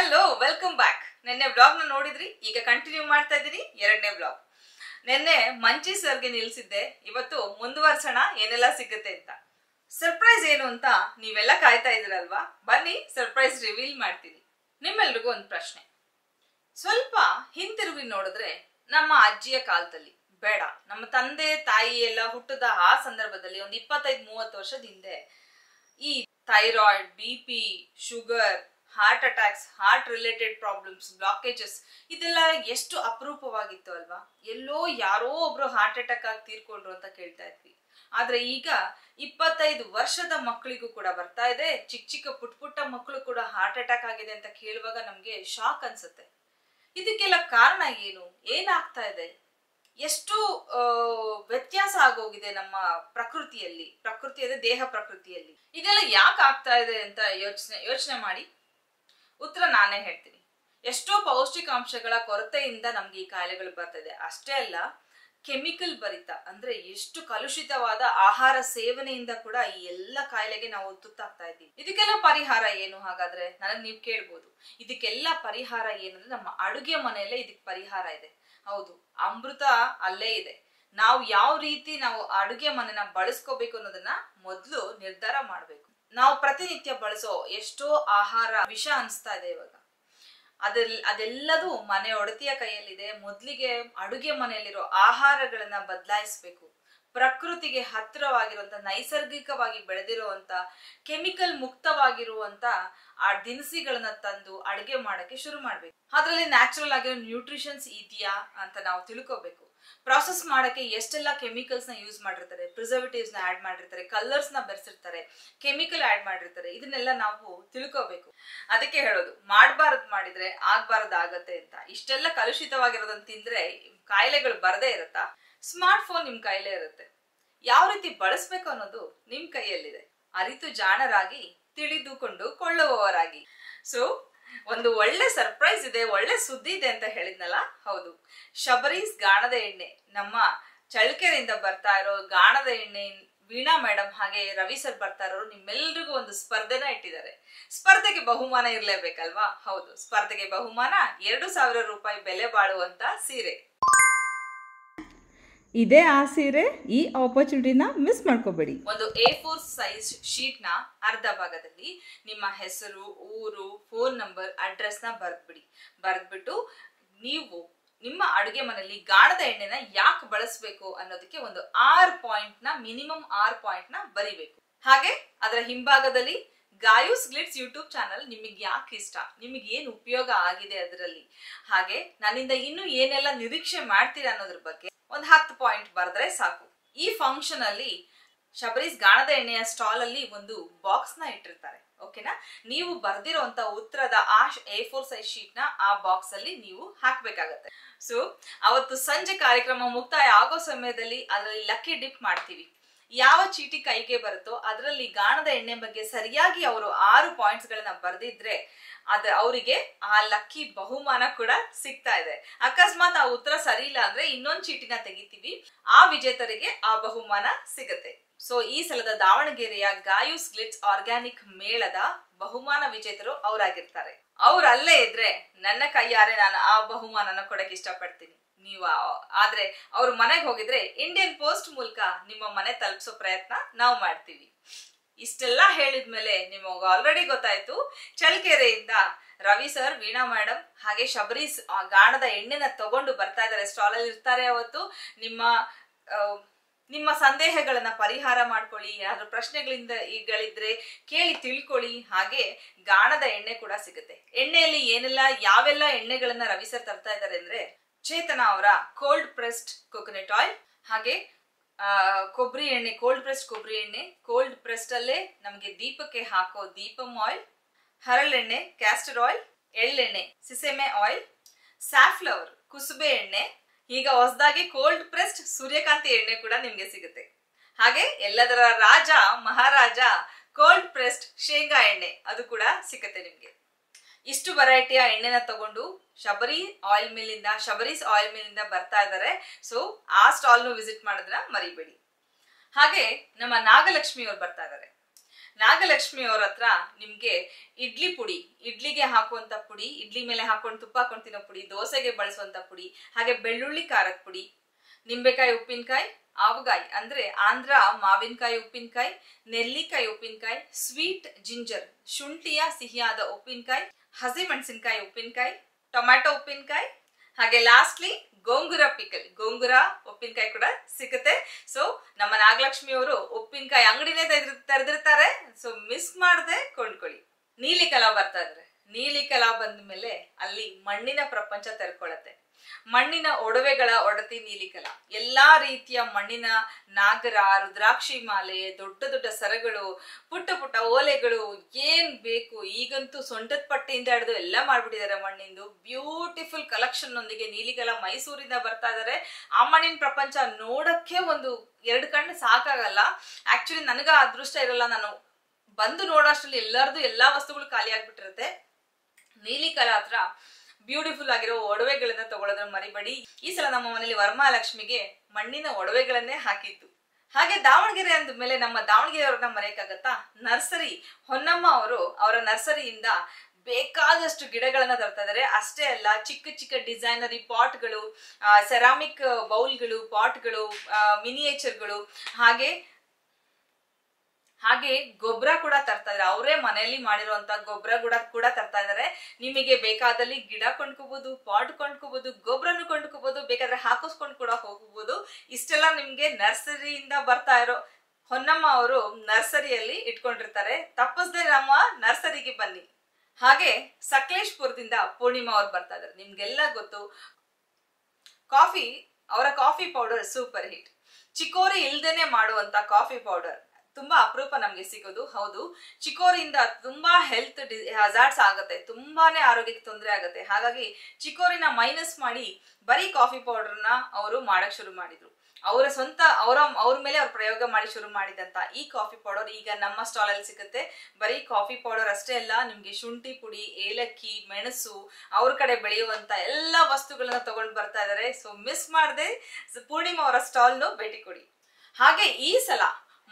Hello welcome back नेन्ने vlog ना नोडिद्री ಈಗ ಕಂಟಿನ್ಯೂ ಮಾಡ್ತಾ ಇದೀನಿ ಎರಡನೇ ವ್ಲಾಗ್ ನೆನ್ನೆ ಮಂಚಿ ಸರ್ ಗೆ ನಿಲ್ಲಿಸಿದ್ದೆ ಇವತ್ತು ಮುಂದುವರಿಸೋಣ ಏನೆಲ್ಲ ಸಿಗುತ್ತೆ ಅಂತ ಸರ್ಪ್ರೈಸ್ ಏನು ಅಂತ ನೀವೆಲ್ಲ ಕಾಯ್ತಾ ಇದ್ದೀರಲ್ವಾ ಬನ್ನಿ ಸರ್ಪ್ರೈಸ್ ರಿವೀಲ್ ಮಾಡ್ತೀನಿ ನಿಮ್ಮೆಲ್ಲರಿಗೂ ಒಂದು ಪ್ರಶ್ನೆ ಸ್ವಲ್ಪ ಹಿಂತಿರುಗಿ ನೋಡಿದ್ರೆ ನಮ್ಮ ಅಜ್ಜಿಯ ಕಾಲದಲ್ಲಿ ಬೇಡ ನಮ್ಮ ತಂದೆ ತಾಯಿ ಎಲ್ಲ ಹುಟ್ಟಿದ ಆ ಸಂದರ್ಭದಲ್ಲಿ ಒಂದು 25-30 ವರ್ಷದ ಹಿಂದೆ ಈ thyroid BP sugar heart attacks heart related problems blockages ಇದೆಲ್ಲ ಎಷ್ಟು ಅಪರೂಪವಾಗಿತ್ತು ಅಲ್ವಾ ಎಲ್ಲೋ ಯಾರೋ ಒಬ್ರು हार्ट अटैक ಆಗಿ ತೀರ್ಕೊಂಡ್ರು ಅಂತ ಹೇಳ್ತಾ ಇದ್ವಿ ಆದ್ರೆ ಈಗ 25 ವರ್ಷದ ಮಕ್ಕಳಿಗೂ ಕೂಡ ಬರ್ತಾ ಇದೆ ಚಿಕ್ಕ ಚಿಕ್ಕ ಪುಟ್ಟ ಪುಟ್ಟ ಮಕ್ಕಳು ಕೂಡ हार्ट अटैक ಆಗಿದೆ ಅಂತ ಹೇಳುವಾಗ ನಮಗೆ ಶಾಕ್ ಅನ್ಸುತ್ತೆ ಇದಕ್ಕೆಲ್ಲ ಕಾರಣ ಏನು ಏನಾಗ್ತಾ ಇದೆ ಎಷ್ಟು ವ್ಯತ್ಯಾಸ ಆಗೋಗಿದೆ ನಮ್ಮ ಪ್ರಕೃತಿಯಲ್ಲಿ ಪ್ರಕೃತಿಯದ ದೇಹ ಪ್ರಕೃತಿಯಲ್ಲಿ ಇದೆಲ್ಲ ಯಾಕೆ ಆಗ್ತಾ ಇದೆ ಅಂತ ಯೋಚನೆ ಮಾಡಿ उत्तर नाने हेळ्तीनि एष्टो पौष्टिकांशगळ कोरतेयिंद नमगे ई कायलेगळु बर्तिदे अष्टे अल्ल केमिकल भरित अंद्रे एष्टु कलुषितवाद आहार सेवनेयिंद कूड ई एल्ल कायलेगे नावु तुत्ताग्ता इद्दीवि इदक्केल्ल परिहार एनु हागाद्रे नानु नीवु केळबहुदु इदक्केल्ल परिहार एनु अंद्रे नम्म अडुगे मनेयल्ले इदक्के परिहार इदे हौदु अमृत अल्ले इदे नावु याव रीति नावु अडुगे मनेयन्न बळस्कोबेकु अन्नोदन्न मोदलु निर्धार माडबेकु ನಾವು ಪ್ರತಿನಿತ್ಯ ಬಳಸೋ ಎಷ್ಟೋ ಆಹಾರ ವಿಷ ಅನ್ಸ್ತಾ ಇದೆ ಇವಾಗ ಅದೆಲ್ಲದೂ ಮನೆ ಒಡತಿಯ ಕೈಯಲ್ಲಿದೆ ಮೊದಲಿಗೆ ಅಡುಗೆ ಮನೆಯಲ್ಲಿರೋ ಆಹಾರಗಳನ್ನ ಬದಲಾಯಿಸಬೇಕು ಪ್ರಕೃತಿಗೆ ಹತ್ತಿರವಾಗಿರುವಂತ ನೈಸರ್ಗಿಕವಾಗಿ ಬೆಳೆದಿರುವಂತ ಕೆಮಿಕಲ್ ಮುಕ್ತವಾಗಿರುವಂತ ಆ ದಿನಸಿಗಳನ್ನ ತಂದು ಅಡುಗೆ ಮಾಡಕ್ಕೆ ಶುರು ಮಾಡಬೇಕು ಅದರಲ್ಲಿ ನ್ಯಾಚುರಲ್ ಆಗಿರೋ ನ್ಯೂಟ್ರಿಷನ್ಸ್ ಇದೆಯಾ ಅಂತ ನಾವು ತಿಳ್ಕೋಬೇಕು प्रोसेस ಮಾಡೋಕೆ ಎಷ್ಟೆಲ್ಲ ಕೆಮಿಕಲ್ಸ್ ನ ಯೂಸ್ ಮಾಡಿರ್ತಾರೆ ಪ್ರಿಸರ್ವೇಟಿವ್ಸ್ ನ ಆಡ್ ಮಾಡಿರ್ತಾರೆ ಕಲರ್ಸ್ ನ ಬೆರೆಸಿರ್ತಾರೆ ಕೆಮಿಕಲ್ ಆಡ್ ಮಾಡಿರ್ತಾರೆ ಇದನ್ನೆಲ್ಲ ನಾವು ತಿಳ್ಕೋಬೇಕು ಅದಕ್ಕೆ ಹೇಳೋದು ಮಾಡಬಾರದು ಮಾಡಿದ್ರೆ ಆಗಬಾರದು ಆಗುತ್ತೆ ಅಂತ ಇಷ್ಟೆಲ್ಲ ಕಲುಷಿತವಾಗಿರೋದನ್ನ ತಿಂದ್ರೆ ಕಾಯಿಲೆಗಳು ಬರದೇ ಇರುತ್ತಾ ಸ್ಮಾರ್ಟ್ ಫೋನ್ ನಿಮ್ಮ ಕೈಲೇ ಇರುತ್ತೆ ಯಾವ ರೀತಿ ಬಳಸಬೇಕು ಅನ್ನೋದು ನಿಮ್ಮ ಕೈಯಲ್ಲಿದೆ ಅರಿತು ಜಾಣರಾಗಿ ತಿಳಿದುಕೊಂಡು ಕೊಳ್ಳುವವರಾಗಿ ಸೋ ಒಂದು ಒಳ್ಳೆ ಸರ್ಪ್ರೈಸ್ ಇದೆ ಒಳ್ಳೆ ಸುದ್ದಿ ಇದೆ ಅಂತ ಹೇಳಿದ್ನಲ್ಲ ಹೌದು ಶಬರೀಸ್ ಗಾಣದ ಎಣ್ಣೆ ನಮ್ಮ ಚಳ್ಕೆರೆಯಿಂದ ಬರ್ತಾ ಇರೋ ಗಾಣದ ಎಣ್ಣೆ ವೀಣಾ ಮೇಡಮ್ ಹಾಗೆ ರವಿ ಸರ್ ಬರ್ತಾ ಇರೋರು ನಿಮ್ಮೆಲ್ಲರಿಗೂ ಒಂದು ಸ್ಪರ್ಧೆನ ಇಟ್ಟಿದ್ದಾರೆ ಸ್ಪರ್ಧೆಗೆ ಬಹುಮಾನ ಇರಲೇಬೇಕಲ್ವಾ ಹೌದು ಸ್ಪರ್ಧೆಗೆ ಬಹುಮಾನ 2000 ರೂಪಾಯಿ ಬೆಲೆ ಬಾಳುವಂತ ಸೀರೆ ಇದೆ ಆ ಸೀರೆ ಈ ಆಪರ್ಚುನಿಟಿನ ಮಿಸ್ ಮಾಡ್ಕೋಬೇಡಿ ಒಂದು A4 ಸೈಜ್ ಶೀಟ್ ನ ಅರ್ಧ ಭಾಗದಲ್ಲಿ ನಿಮ್ಮ ಹೆಸರು ಊರು ಫೋನ್ ನಂಬರ್ ಅಡ್ರೆಸ್ ನ ಬರೆದ್ಬಿಡಿ ಬರೆದ್ಬಿಟ್ಟು ನೀವು ನಿಮ್ಮ ಅಡುಗೆ ಮನೆಯಲ್ಲಿ ಗಾಣದ ಎಣ್ಣೆನ ಯಾಕೆ ಬಳಸಬೇಕು ಅನ್ನೋದಕ್ಕೆ ಒಂದು 6 ಪಾಯಿಂಟ್ ನ ಮಿನಿಮಮ್ 6 ಪಾಯಿಂಟ್ ನ ಬರಿಬೇಕು ಹಾಗೆ ಅದರ ಹಿಂಭಾಗದಲ್ಲಿ ಗಾಯೂಸ್ ಗ್ಲಿಟ್ಸ್ ಯೂಟ್ಯೂಬ್ ಚಾನಲ್ ನಿಮಗೆ ಯಾಕೆ ಇಷ್ಟ ನಿಮಗೆ ಏನು ಉಪಯೋಗ ಆಗಿದೆ ಅದರಲ್ಲಿ ಹಾಗೆ ನನ್ನಿಂದ ಇನ್ನು ಏನೆಲ್ಲ ನಿರೀಕ್ಷೆ ಮಾಡ್ತೀರಾ ಅನ್ನೋದರ ಬಗ್ಗೆ ಒಂದು 10 ಪಾಯಿಂಟ್ ಬರೆದ್ರೆ ಸಾಕು ಈ ಫಂಕ್ಷನ್ ಅಲ್ಲಿ ಶಬರೀಸ್ ಗಾಣದ ಎಣ್ಣೆಯ ಸ್ಟಾಲ್ ಅಲ್ಲಿ ಒಂದು ಬಾಕ್ಸ್ ನ ಇಟ್ಟಿರ್ತಾರೆ ಓಕೆನಾ ನೀವು ಬರೆದಿರುವಂತ ಉತ್ತರದ ಆ A4 ಸೈಜ್ ಶೀಟ್ ನ ಆ ಬಾಕ್ಸ್ ಅಲ್ಲಿ ನೀವು ಹಾಕಬೇಕಾಗುತ್ತೆ ಸೋ ಅವತ್ತು ಸಂಜೆ ಕಾರ್ಯಕ್ರಮ ಮುಕ್ತಾಯ ಆಗೋ ಸಮಯದಲ್ಲಿ ಅದರಲ್ಲಿ ಲಕ್ಕಿ ಡಿಪ್ ಮಾಡ್ತೀವಿ ಯಾವ ಚೀಟಿ ಕೈಗೆ ಬರುತ್ತೋ ಅದರಲ್ಲಿ ಗಾಣದ ಎಣ್ಣೆ ಬಗ್ಗೆ ಸರಿಯಾಗಿ ಅವರು 6 ಪಾಯಿಂಟ್ಸ್ ಗಳನ್ನು ಬರೆದಿದ್ರೆ ಅದು ಅವರಿಗೆ ಆ ಲಕ್ಕಿ ಬಹುಮಾನ ಕೂಡ ಸಿಗ್ತಾ ಇದೆ ಅಕಸ್ಮಾತ್ ಆ ಉತ್ತರ ಸರಿ ಇಲ್ಲ ಅಂದ್ರೆ ಇನ್ನೊಂದು ಚೀಟಿನ ತೆಗಿತೀವಿ ಆ ವಿಜೇತರಿಗೆ ಆ ಬಹುಮಾನ ಸಿಗುತ್ತೆ ಸೋ ಈ ಸಲದ ದಾವಣಗೆರೆಯ ಗಾಯೂಸ್ ಗ್ಲಿಟ್ಸ್ ಆರ್ಗಾನಿಕ್ ಮೇಳದ ಬಹುಮಾನ ವಿಜೇತರು ಅವರಾಗಿರ್ತಾರೆ ಅವರಲ್ಲೇ ಇದ್ರೆ ನನ್ನ ಕೈಯಾರೆ ನಾನು ಆ ಬಹುಮಾನನ ಕೊಡಕ್ಕೆ ಇಷ್ಟಪಡ್ತೀನಿ ನೀವು ಆದ್ರೆ ಅವರ ಮನೆಗೆ ಹೋಗಿದ್ರೆ ಇಂಡಿಯನ್ ಪೋಸ್ಟ್ ಮೂಲಕ ನಿಮ್ಮ ಮನೆ ತಲುಪಿಸೋ ಪ್ರಯತ್ನ ನಾವು ಮಾಡ್ತೀವಿ ಇಷ್ಟೆಲ್ಲ ಹೇಳಿದ್ಮೇಲೆ ನಿಮಗೆ ಆಲ್ರೆಡಿ ಗೊತ್ತಾಯ್ತು ಚಳ್ಕೆರೆಯಿಂದ ರವಿ ಸರ್ ವೀಣಾ ಮೇಡಮ್ ಹಾಗೆ ಶಬರೀಸ್ ಗಾಣದ ಎಣ್ಣೆನ ತಗೊಂಡು ಬರ್ತಾ ಇದ್ದಾರೆ ಸ್ಟಾಲ್ ಅಲ್ಲಿ ಇರ್ತಾರೆ ಅವತ್ತು ನಿಮ್ಮ ಸಂದೇಹಗಳನ್ನು ಪರಿಹಾರ ಮಾಡ್ಕೊಳ್ಳಿ ಯಾರು ಪ್ರಶ್ನೆಗಳಿಂದ ಈಗಳಿದ್ರೆ ಕೇಳಿ ತಿಳ್ಕೊಳ್ಳಿ ಹಾಗೆ ಗಾಣದ ಎಣ್ಣೆ ಕೂಡ ಸಿಗುತ್ತೆ ಎಣ್ಣೆಯಲ್ಲಿ ಯಾವೆಲ್ಲ ಎಣ್ಣೆಗಳನ್ನು ರವಿ ಸರ್ ತರ್ತಾ ಇದ್ದಾರೆ ಅಂದ್ರೆ ಚೇತನ ಅವರ ಕೋಲ್ಡ್ ಪ್ರೆಸ್ಡ್ ಕೋಕೋನಟ್ ಆಯಿಲ್ ಹಾಗೆ ಕೊಬ್ಬರಿ ಎಣ್ಣೆ ಕೋಲ್ಡ್ ಪ್ರೆಸ್ಡ್ ಕೊಬ್ಬರಿ ಎಣ್ಣೆ ಕೋಲ್ಡ್ ಪ್ರೆಸ್ಡ್ ಅಲ್ಲೇ ನಮಗೆ ದೀಪಕ್ಕೆ ಹಾಕೋ ದೀಪಂ ಆಯಿಲ್ ಹರಳೆಣ್ಣೆ ಕ್ಯಾಸ್ಟರ್ ಆಯಿಲ್ ಎಳ್ಳೆಣ್ಣೆ ಸಿಸೆಮೆ ಆಯಿಲ್ ಸ್ಯಾಫ್ಲವರ್ ಕುಸುಬೆ ಎಣ್ಣೆ ಈಗ ಹೊಸದಾಗಿ ಕೋಲ್ಡ್ ಪ್ರೆಸ್ಡ್ ಸೂರ್ಯಕಾಂತಿ ಎಣ್ಣೆ ಕೂಡ ನಿಮಗೆ ಸಿಗುತ್ತೆ ಹಾಗೆ ಎಲ್ಲದರ ರಾಜ ಮಹಾರಾಜ ಕೋಲ್ಡ್ ಪ್ರೆಸ್ಡ್ ಶೇಂಗಾ ಎಣ್ಣೆ ಅದು ಕೂಡ ಸಿಗುತ್ತೆ ನಿಮಗೆ ಇಷ್ಟು ವೆರೈಟಿಯ ಎಣ್ಣೆನ ತಗೊಂಡು ಶಬರೀಸ್ ಆಯಿಲ್ ಮಿಲ್ಲಿಂದ ಬರ್ತಾ ಇದ್ದಾರೆ ಸೋ ಆ ಸ್ಟಾಲ್ ನು ವಿಸಿಟ್ ಮಾಡೋದನ್ನ ಮರಿಬೇಡಿ ಹಾಗೆ ನಮ್ಮ ನಾಗಲಕ್ಷ್ಮಿ ಅವರು ಬರ್ತಾ ಇದ್ದಾರೆ ನಾಗಲಕ್ಷ್ಮಿ ಅವರ ಹತ್ರ ನಿಮಗೆ ಇಡ್ಲಿ ಪುಡಿ, ಇಡ್ಲಿಗೆ ಹಾಕುವಂತ ಪುಡಿ, ಇಡ್ಲಿ ಮೇಲೆ ಹಾಕೊಂಡು ತುಪ್ಪ ಹಾಕೊಂಡು ತಿನ್ನೋ ಪುಡಿ, ದೋಸೆಗೆ ಬಳಸುವಂತ ಪುಡಿ, ಹಾಗೆ ಬೆಳ್ಳುಳ್ಳಿ ಖಾರದ ಪುಡಿ, ನಿಂಬೆಕಾಯಿ ಉಪ್ಪಿನಕಾಯಿ, ಆವಕಾಯಿ ಅಂದ್ರೆ ಆಂಧ್ರ ಮಾವಿನಕಾಯಿ ಉಪ್ಪಿನಕಾಯಿ, ನೆಲ್ಲಿಕಾಯಿ ಉಪ್ಪಿನಕಾಯಿ, ಸ್ವೀಟ್ ಜಿಂಜರ್ ಶುಂಠಿಯ ಸಿಹಿಯಾದ ಉಪ್ಪಿನಕಾಯಿ, ಹಸಿಮೆಣಸಿನಕಾಯಿ ಉಪ್ಪಿನಕಾಯಿ, ಟೊಮ್ಯಾಟೊ ಉಪ್ಪಿನಕಾಯಿ, ಹಾಗೆ ಲಾಸ್ಟ್ಲಿ ಗೋಂಗೂರ ಪಿಕಲ್, ಗೋಂಗೂರ ಉಪ್ಪಿನಕಾಯಿ ಕೂಡ ಸಿಗುತ್ತೆ. ಸೊ ನಮ್ಮ ನಾಗಲಕ್ಷ್ಮಿ ಅವರು ಉಪ್ಪಿನಕಾಯಿ ಅಂಗಡಿನೇ ತೆರೆದಿರ್ತಾರೆ. ಸೊ ಮಿಸ್ ಮಾಡದೆ ಕೊಂಡ್ಕೊಳ್ಳಿ. ನೀಲಿ ಕಲಾ ಬರ್ತಾ ಇದ್ರೆ, ನೀಲಿ ಕಲಾ ಬಂದ ಮೇಲೆ ಅಲ್ಲಿ ಮಣ್ಣಿನ ಪ್ರಪಂಚ ತೆರ್ಕೊಳ್ಳುತ್ತೆ. ಮಣ್ಣಿನ ಒಡವೆಗಳ ಒಡತಿ ನೀಲಿ ಕಲಾ, ಎಲ್ಲಾ ರೀತಿಯ ಮಣ್ಣಿನ ನಾಗರ, ರುದ್ರಾಕ್ಷಿ ಮಾಲೆ, ದೊಡ್ಡ ದೊಡ್ಡ ಸರಗಳು, ಪುಟ್ಟ ಪುಟ್ಟ ಓಲೆಗಳು, ಏನ್ ಬೇಕು ಈಗಂತೂ ಸೊಂಟದ ಪಟ್ಟಿಯಿಂದ ಹಿಡಿದು ಎಲ್ಲ ಮಾಡ್ಬಿಟ್ಟಿದ್ದಾರೆ ಮಣ್ಣಿಂದು. ಬ್ಯೂಟಿಫುಲ್ ಕಲೆಕ್ಷನ್ ನೊಂದಿಗೆ ನೀಲಿ ಕಲಾ ಮೈಸೂರಿಂದ ಬರ್ತಾ ಇದಾರೆ. ಆ ಮಣ್ಣಿನ ಪ್ರಪಂಚ ನೋಡಕ್ಕೆ ಒಂದು ಎರಡು ಕಣ್ಣು ಸಾಕಾಗಲ್ಲ. ಆಕ್ಚುಲಿ ನನಗ ಅದೃಷ್ಟ ಇರಲ್ಲ, ನಾನು ಬಂದು ನೋಡೋಷ್ಟ್ರಲ್ಲಿ ಎಲ್ಲರದು ಎಲ್ಲಾ ವಸ್ತುಗಳು ಖಾಲಿ ಆಗ್ಬಿಟ್ಟಿರುತ್ತೆ. ನೀಲಿ ಕಲಾ ಹತ್ರ ಬ್ಯೂಟಿಫುಲ್ ಆಗಿರೋ ಒಡವೆಗಳನ್ನ ತಗೊಳ್ಳೋದ್ರ ಮರಿಬೇಡಿ. ಈ ಸಲ ನಮ್ಮ ಮನೇಲಿ ವರಮಹಾಲಕ್ಷ್ಮಿಗೆ ಮಣ್ಣಿನ ಒಡವೆಗಳನ್ನೇ ಹಾಕಿತ್ತು. ಹಾಗೆ ದಾವಣಗೆರೆ ಅಂದ ಮೇಲೆ ನಮ್ಮ ದಾವಣಗೆರೆ ಅವ್ರನ್ನ ಮರೆಯಕ್ಕಾಗತ್ತಾ? ನರ್ಸರಿ ಹೊನ್ನಮ್ಮ ಅವರು ಅವರ ನರ್ಸರಿಯಿಂದ ಬೇಕಾದಷ್ಟು ಗಿಡಗಳನ್ನ ತರ್ತಾ ಇದಾರೆ. ಅಷ್ಟೇ ಅಲ್ಲ, ಚಿಕ್ಕ ಚಿಕ್ಕ ಡಿಸೈನರಿ ಪಾಟ್ಗಳು, ಸೆರಾಮಿಕ್ ಬೌಲ್ಗಳು, ಪಾಟ್ಗಳು, ಮಿನಿಯೇಚರ್ಗಳು, ಹಾಗೆ ಗೊಬ್ಬರ ಕೂಡ ತರ್ತಾ ಇದಾರೆ. ಅವರೇ ಮನೆಯಲ್ಲಿ ಮಾಡಿರುವಂತ ಗೊಬ್ಬರ ಕೂಡ ತರ್ತಾ ಇದಾರೆ. ನಿಮಗೆ ಬೇಕಾದಲ್ಲಿ ಗಿಡ ಕೊಂಡ್ಕೋಬಹುದು, ಪಾಟ್ ಕೊಂಡ್ಕೋಬಹುದು, ಗೊಬ್ಬರನು ಕೊಂಡ್ಕೋಬಹುದು, ಬೇಕಾದ್ರೆ ಹಾಕಿಸ್ಕೊಂಡು ಕೂಡ ಹೋಗಬಹುದು. ಇಷ್ಟೆಲ್ಲ ನಿಮ್ಗೆ ನರ್ಸರಿಯಿಂದ ಬರ್ತಾ ಇರೋ ಹೊನ್ನಮ್ಮ ಅವರು ನರ್ಸರಿಯಲ್ಲಿ ಇಟ್ಕೊಂಡಿರ್ತಾರೆ. ತಪ್ಪಿಸದೆ ನಮ್ಮ ನರ್ಸರಿಗೆ ಬನ್ನಿ. ಹಾಗೆ ಸಕಲೇಶ್ಪುರದಿಂದ ಪೂರ್ಣಿಮಾ ಅವ್ರು ಬರ್ತಾ ಇದಾರೆ. ನಿಮ್ಗೆಲ್ಲ ಗೊತ್ತು, ಕಾಫಿ, ಅವರ coffee powder super hit. Chicory ಇಲ್ದೇನೆ ಮಾಡುವಂತ ಕಾಫಿ ಪೌಡರ್ ತುಂಬಾ ಅಪರೂಪ ನಮ್ಗೆ ಸಿಗೋದು. ಹೌದು, ಚಿಕೋರಿಯಿಂದ ತುಂಬಾ ಹೆಲ್ತ್ ಹಜಾರ್ಡ್ಸ್ ಆಗುತ್ತೆ, ತುಂಬಾನೇ ಆರೋಗ್ಯಕ್ಕೆ ತೊಂದರೆ ಆಗುತ್ತೆ. ಹಾಗಾಗಿ ಚಿಕೋರಿನ ಮೈನಸ್ ಮಾಡಿ ಬರೀ ಕಾಫಿ ಪೌಡರ್ನ ಅವರು ಮಾಡಕ್ ಶುರು ಮಾಡಿದ್ರು. ಅವರ ಸ್ವಂತ ಅವ್ರ ಮೇಲೆ ಅವ್ರ ಪ್ರಯೋಗ ಮಾಡಿ ಶುರು ಮಾಡಿದಂತ ಈ ಕಾಫಿ ಪೌಡರ್ ಈಗ ನಮ್ಮ ಸ್ಟಾಲ್ ಅಲ್ಲಿ ಸಿಗುತ್ತೆ. ಬರೀ ಕಾಫಿ ಪೌಡರ್ ಅಷ್ಟೇ ಅಲ್ಲ, ನಿಮ್ಗೆ ಶುಂಠಿ ಪುಡಿ, ಏಲಕ್ಕಿ, ಮೆಣಸು, ಅವ್ರ ಕಡೆ ಬೆಳೆಯುವಂತ ಎಲ್ಲಾ ವಸ್ತುಗಳನ್ನ ತಗೊಂಡ್ ಬರ್ತಾ ಇದಾರೆ. ಸೊ ಮಿಸ್ ಮಾಡದೆ ಪೂರ್ಣಿಮಾ ಅವರ ಸ್ಟಾಲ್ನು ಭೇಟಿ ಕೊಡಿ. ಹಾಗೆ ಈ ಸಲ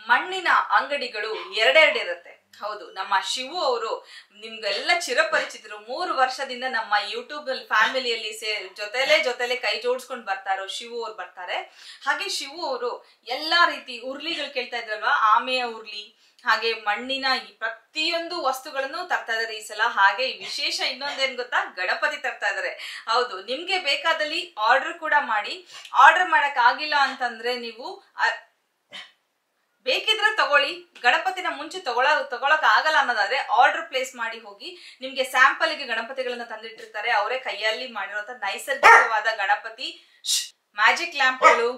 ಮಣ್ಣಿನ ಅಂಗಡಿಗಳು ಎರಡೆರಡು ಇರುತ್ತೆ. ಹೌದು, ನಮ್ಮ ಶಿವು ಅವರು ನಿಮ್ಗೆಲ್ಲ ಚಿರಪರಿಚಿತರು. 3 ವರ್ಷದಿಂದ ನಮ್ಮ ಯೂಟ್ಯೂಬ್ ಫ್ಯಾಮಿಲಿಯಲ್ಲಿ ಜೊತೆಲೆ ಕೈ ಜೋಡಿಸ್ಕೊಂಡು ಬರ್ತಾರೋ ಶಿವು ಅವ್ರು ಬರ್ತಾರೆ. ಹಾಗೆ ಶಿವು ಅವರು ಎಲ್ಲಾ ರೀತಿ ಉರ್ಲಿಗಳು ಕೇಳ್ತಾ ಇದ್ರಲ್ವಾ, ಆಮೆಯ ಉರ್ಲಿ, ಹಾಗೆ ಮಣ್ಣಿನ ಪ್ರತಿಯೊಂದು ವಸ್ತುಗಳನ್ನು ತರ್ತಾ ಇದಾರೆ ಈ ಸಲ. ಹಾಗೆ ವಿಶೇಷ ಇನ್ನೊಂದೇನ್ ಗೊತ್ತಾ, ಗಣಪತಿ ತರ್ತಾ ಇದಾರೆ. ಹೌದು, ನಿಮ್ಗೆ ಬೇಕಾದಲ್ಲಿ ಆರ್ಡರ್ ಕೂಡ ಮಾಡಿ. ಆರ್ಡರ್ ಮಾಡಕ್ ಆಗಿಲ್ಲ ಅಂತಂದ್ರೆ ನೀವು ಬೇಕಿದ್ರೆ ತಗೊಳ್ಳಿ. ಗಣಪತಿನ ಮುಂಚೆ ತಗೊಳಕ್ ಆಗಲ್ಲ ಅನ್ನೋದಾದ್ರೆ ಆರ್ಡರ್ ಪ್ಲೇಸ್ ಮಾಡಿ ಹೋಗಿ. ನಿಮ್ಗೆ ಸ್ಯಾಂಪಲ್ ಗೆ ಗಣಪತಿಗಳನ್ನ ತಂದಿಟ್ಟಿರ್ತಾರೆ. ಅವರೇ ಕೈಯಲ್ಲಿ ಮಾಡಿರುವಂತ ನೈಸರ್ಗಿಕವಾದ ಗಣಪತಿ, ಮ್ಯಾಜಿಕ್ ಲ್ಯಾಂಪ್ಗಳು,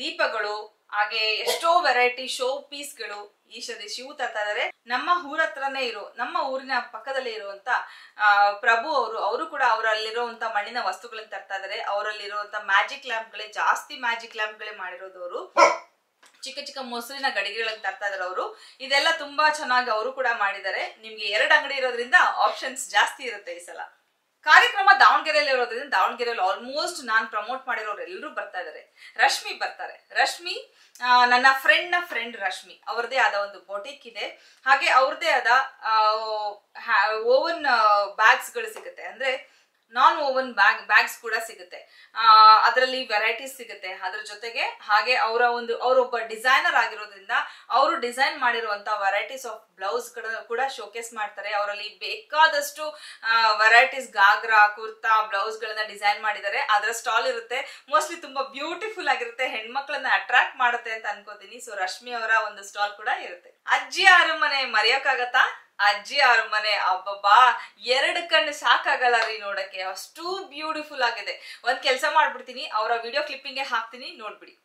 ದೀಪಗಳು, ಹಾಗೆ ಎಷ್ಟೋ ವೆರೈಟಿ ಶೋ ಪೀಸ್ ಗಳು ಈಶ್ವರಿ ಶಿವು ತರ್ತಾ ಇದಾರೆ. ನಮ್ಮ ಊರಿನ ಪಕ್ಕದಲ್ಲೇ ಇರುವಂತ ಪ್ರಭು ಅವರು ಕೂಡ ಅವರಲ್ಲಿರುವಂತ ಮಣ್ಣಿನ ವಸ್ತುಗಳನ್ನ ತರ್ತಾ ಇದಾರೆ. ಅವರಲ್ಲಿರುವಂತ ಮ್ಯಾಜಿಕ್ ಲ್ಯಾಂಪ್ಗಳೇ, ಜಾಸ್ತಿ ಮ್ಯಾಜಿಕ್ ಲ್ಯಾಂಪ್ಗಳೇ ಮಾಡಿರೋದು ಅವರು. ಚಿಕ್ಕ ಚಿಕ್ಕ ಮೊಸರಿನ ಗಡಿಗೆಗಳನ್ನ ತರ್ತಾ ಇದಾರೆ ಅವರು. ಇದೆಲ್ಲ ತುಂಬಾ ಚೆನ್ನಾಗಿ ಅವರು ಕೂಡ ಮಾಡಿದ್ದಾರೆ. ನಿಮ್ಗೆ 2 ಅಂಗಡಿ ಇರೋದ್ರಿಂದ ಆಪ್ಷನ್ಸ್ ಜಾಸ್ತಿ ಇರುತ್ತೆ ಈ ಸಲ. ಕಾರ್ಯಕ್ರಮ ದಾವಣಗೆರೆಯಲ್ಲಿ ಇರೋದ್ರಿಂದ ದಾವಣಗೆರೆಯಲ್ಲಿ ಆಲ್ಮೋಸ್ಟ್ ನಾನು ಪ್ರಮೋಟ್ ಮಾಡಿರೋರು ಎಲ್ಲರೂ ಬರ್ತಾ ಇದಾರೆ. ರಶ್ಮಿ ಬರ್ತಾರೆ. ರಶ್ಮಿ ನನ್ನ ಫ್ರೆಂಡ್ ರಶ್ಮಿ ಅವ್ರದೇ ಆದ ಒಂದು ಬೊಟೀಕ್ ಇದೆ. ಹಾಗೆ ಅವ್ರದೇ ಆದ ಓವನ್ ಬ್ಯಾಗ್ಸ್ ಗಳು ಸಿಗುತ್ತೆ, ಅಂದ್ರೆ ನಾನ್ ಓವನ್ ಬ್ಯಾಗ್ಸ್ ಕೂಡ ಸಿಗುತ್ತೆ. ಅದರಲ್ಲಿ ವೆರೈಟೀಸ್ ಸಿಗುತ್ತೆ ಅದ್ರ ಜೊತೆಗೆ. ಹಾಗೆ ಅವರೊಬ್ಬ ಡಿಸೈನರ್ ಆಗಿರೋದ್ರಿಂದ ಅವರು ಡಿಸೈನ್ ಮಾಡಿರುವಂತ ವೆರೈಟೀಸ್ ಆಫ್ ಬ್ಲೌಸ್ ಕೂಡ ಶೋಕೇಸ್ ಮಾಡ್ತಾರೆ. ಅವರಲ್ಲಿ ಬೇಕಾದಷ್ಟು ವೆರೈಟೀಸ್ ಗಾಗ್ರಾ, ಕುರ್ತಾ, ಬ್ಲೌಸ್ ಗಳನ್ನ ಡಿಸೈನ್ ಮಾಡಿದ್ದಾರೆ. ಅದರ ಸ್ಟಾಲ್ ಇರುತ್ತೆ. ಮೋಸ್ಟ್ಲಿ ತುಂಬಾ ಬ್ಯೂಟಿಫುಲ್ ಆಗಿರುತ್ತೆ, ಹೆಣ್ಮಕ್ಳನ್ನ ಅಟ್ರಾಕ್ಟ್ ಮಾಡುತ್ತೆ ಅಂತ ಅನ್ಕೋತೀನಿ. ಸೊ ರಶ್ಮಿ ಅವರ ಒಂದು ಸ್ಟಾಲ್ ಕೂಡ ಇರುತ್ತೆ. ಅಜ್ಜಿ ಅರಮನೆ ಮರೆಯೋಕ್ಕಾಗತ್ತಾ? ಅಜ್ಜಿ ಅರಮನೆ ಅಬ್ಬಬ್ಬಾ, 2 ಕಣ್ಣು ಸಾಕಾಗಲ್ಲ ರೀ ನೋಡಕ್ಕೆ, ಅಷ್ಟು ಬ್ಯೂಟಿಫುಲ್ ಆಗಿದೆ. ಒಂದ್ ಕೆಲಸ ಮಾಡ್ಬಿಡ್ತೀನಿ, ಅವರ ವಿಡಿಯೋ ಕ್ಲಿಪ್ಪಿಂಗ್ ಹಾಕ್ತೀನಿ, ನೋಡ್ಬಿಡಿ.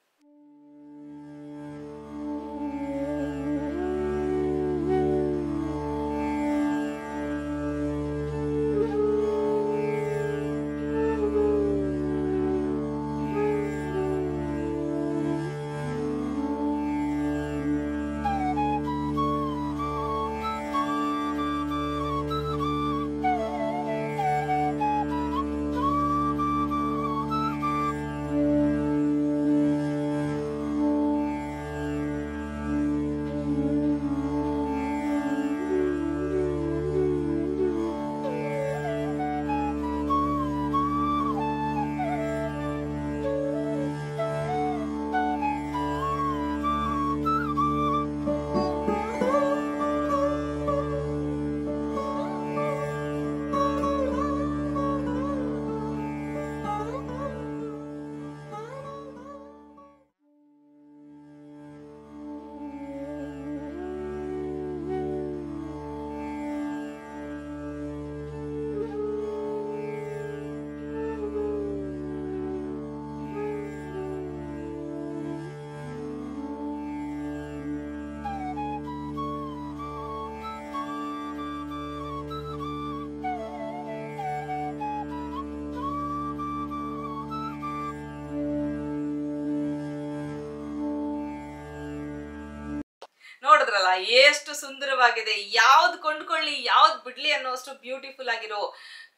ಬರಲ್ಲ ಎಷ್ಟು ಸುಂದರವಾಗಿದೆ ಯಾವುದು ಕೊಂಡ್ಕೊಳ್ಳಿ ಯಾವುದು ಬಿಡ್ಲಿ ಅನ್ನೋಷ್ಟು ಬ್ಯೂಟಿಫುಲ್ ಆಗಿರೋ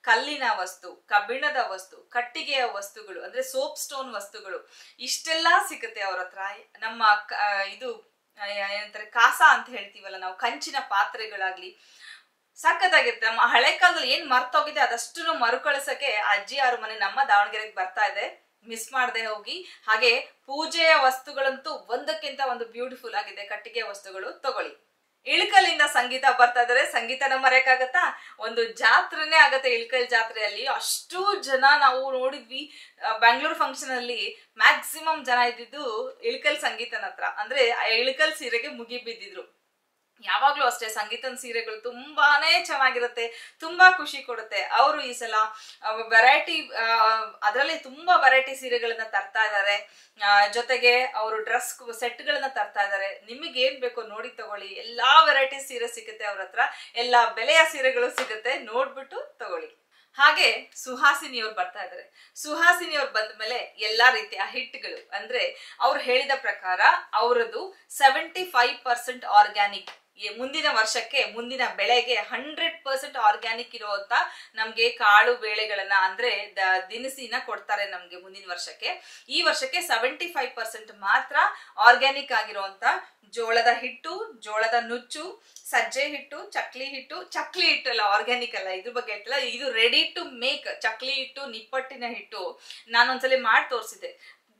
ಕಲ್ಲಿನ ವಸ್ತು ಕಬ್ಬಿಣದ ವಸ್ತು ಕಟ್ಟಿಗೆಯ ವಸ್ತುಗಳು ಅಂದ್ರೆ ಸೋಪ್ ಸ್ಟೋನ್ ವಸ್ತುಗಳು ಇಷ್ಟೆಲ್ಲ ಸಿಗುತ್ತೆ ಅವರ ಹತ್ರ ನಮ್ಮ ಇದು ಏನಂತಾರೆ ಕಾಸ ಅಂತ ಹೇಳ್ತೀವಲ್ಲ ನಾವು ಕಂಚಿನ ಪಾತ್ರೆಗಳಾಗ್ಲಿ ಸಕ್ಕತ್ತಾಗಿರುತ್ತೆ ನಮ್ಮ ಹಳೆ ಕಾಲದಲ್ಲಿ ಏನ್ ಮರ್ತೋಗಿದೆ ಅದಷ್ಟನ್ನು ಮರುಕಳಿಸಕ್ಕೆ ಅಜ್ಜಿ ಯಾರು ಮನೆ ನಮ್ಮ ದಾವಣಗೆರೆಗೆ ಬರ್ತಾ ಇದೆ ಮಿಸ್ ಮಾಡದೆ ಹೋಗಿ ಹಾಗೆ ಪೂಜೆಯ ವಸ್ತುಗಳಂತೂ ಒಂದಕ್ಕಿಂತ ಒಂದು ಬ್ಯೂಟಿಫುಲ್ ಆಗಿದೆ ಕಟ್ಟಿಗೆ ವಸ್ತುಗಳು ತಗೊಳ್ಳಿ ಇಳಕಲಿಂದ ಸಂಗೀತ ಬರ್ತಾ ಇದಾರೆ ಸಂಗೀತನ ಮರೆಯಕ್ಕಾಗತ್ತಾ ಒಂದು ಜಾತ್ರೆನೇ ಆಗತ್ತೆ ಇಳಕಲ್ ಜಾತ್ರೆಯಲ್ಲಿ ಅಷ್ಟು ಜನ ನಾವು ನೋಡಿದ್ವಿ ಬೆಂಗಳೂರು ಫಂಕ್ಷನ್ ಅಲ್ಲಿ ಮ್ಯಾಕ್ಸಿಮಮ್ ಜನ ಇದ್ದಿದ್ದು ಇಳಕಲ್ ಸಂಗೀತನ ಹತ್ರ ಅಂದ್ರೆ ಇಳಕಲ್ ಸೀರೆಗೆ ಮುಗಿ ಬಿದ್ದಿದ್ರು ಯಾವಾಗ್ಲೂ ಅಷ್ಟೇ ಸಂಗೀತನ ಸೀರೆಗಳು ತುಂಬಾನೇ ಚೆನ್ನಾಗಿರುತ್ತೆ ತುಂಬಾ ಖುಷಿ ಕೊಡುತ್ತೆ ಅವರು ಈ ಸಲ ವೆರೈಟಿ ಅದರಲ್ಲಿ ತುಂಬಾ ವೆರೈಟಿ ಸೀರೆಗಳನ್ನ ತರ್ತಾ ಇದ್ದಾರೆ ಜೊತೆಗೆ ಅವರು ಡ್ರೆಸ್ ಸೆಟ್ಗಳನ್ನ ತರ್ತಾ ಇದ್ದಾರೆ ನಿಮಗೆ ಏನ್ ಬೇಕೋ ನೋಡಿ ತಗೊಳ್ಳಿ ಎಲ್ಲಾ ವೆರೈಟಿ ಸೀರೆ ಸಿಗುತ್ತೆ ಅವ್ರ ಹತ್ರ ಎಲ್ಲಾ ಬೆಲೆಯ ಸೀರೆಗಳು ಸಿಗುತ್ತೆ ನೋಡ್ಬಿಟ್ಟು ತಗೊಳ್ಳಿ ಹಾಗೆ ಸುಹಾಸಿನಿಯವ್ರು ಬರ್ತಾ ಇದಾರೆ ಸುಹಾಸಿನಿಯವ್ರು ಬಂದ ಮೇಲೆ ಎಲ್ಲಾ ರೀತಿಯ ಹಿಟ್ಗಳು ಅಂದ್ರೆ ಅವ್ರು ಹೇಳಿದ ಪ್ರಕಾರ ಅವರದು 75% ಆರ್ಗ್ಯಾನಿಕ್ ಮುಂದಿನ ವರ್ಷಕ್ಕೆ ಮುಂದಿನ ಬೆಳೆಗೆ 100% ಆರ್ಗ್ಯಾನಿಕ್ ಇರುವಂತ ನಮ್ಗೆ ಕಾಳು ಬೇಳೆಗಳನ್ನ ಅಂದ್ರೆ ದಿನಸಿನ ಕೊಡ್ತಾರೆ ನಮ್ಗೆ ಮುಂದಿನ ವರ್ಷಕ್ಕೆ ಈ ವರ್ಷಕ್ಕೆ 75% ಮಾತ್ರ ಆರ್ಗ್ಯಾನಿಕ್ ಆಗಿರುವಂತ ಜೋಳದ ಹಿಟ್ಟು ಜೋಳದ ನುಚ್ಚು ಸಜ್ಜೆ ಹಿಟ್ಟು ಚಕ್ಲಿ ಹಿಟ್ಟು ಅಲ್ಲ ಆರ್ಗ್ಯಾನಿಕ್ ಅಲ್ಲ ಇದ್ರ ಬಗ್ಗೆ ಹೇಳ್ತಿಲ್ಲ ಇದು ರೆಡಿ ಟು ಮೇಕ್ ಚಕ್ಲಿ ಹಿಟ್ಟು ನಿಪ್ಪಟ್ಟಿನ ಹಿಟ್ಟು ನಾನೊಂದ್ಸಲಿ ಮಾಡಿ ತೋರಿಸಿದೆ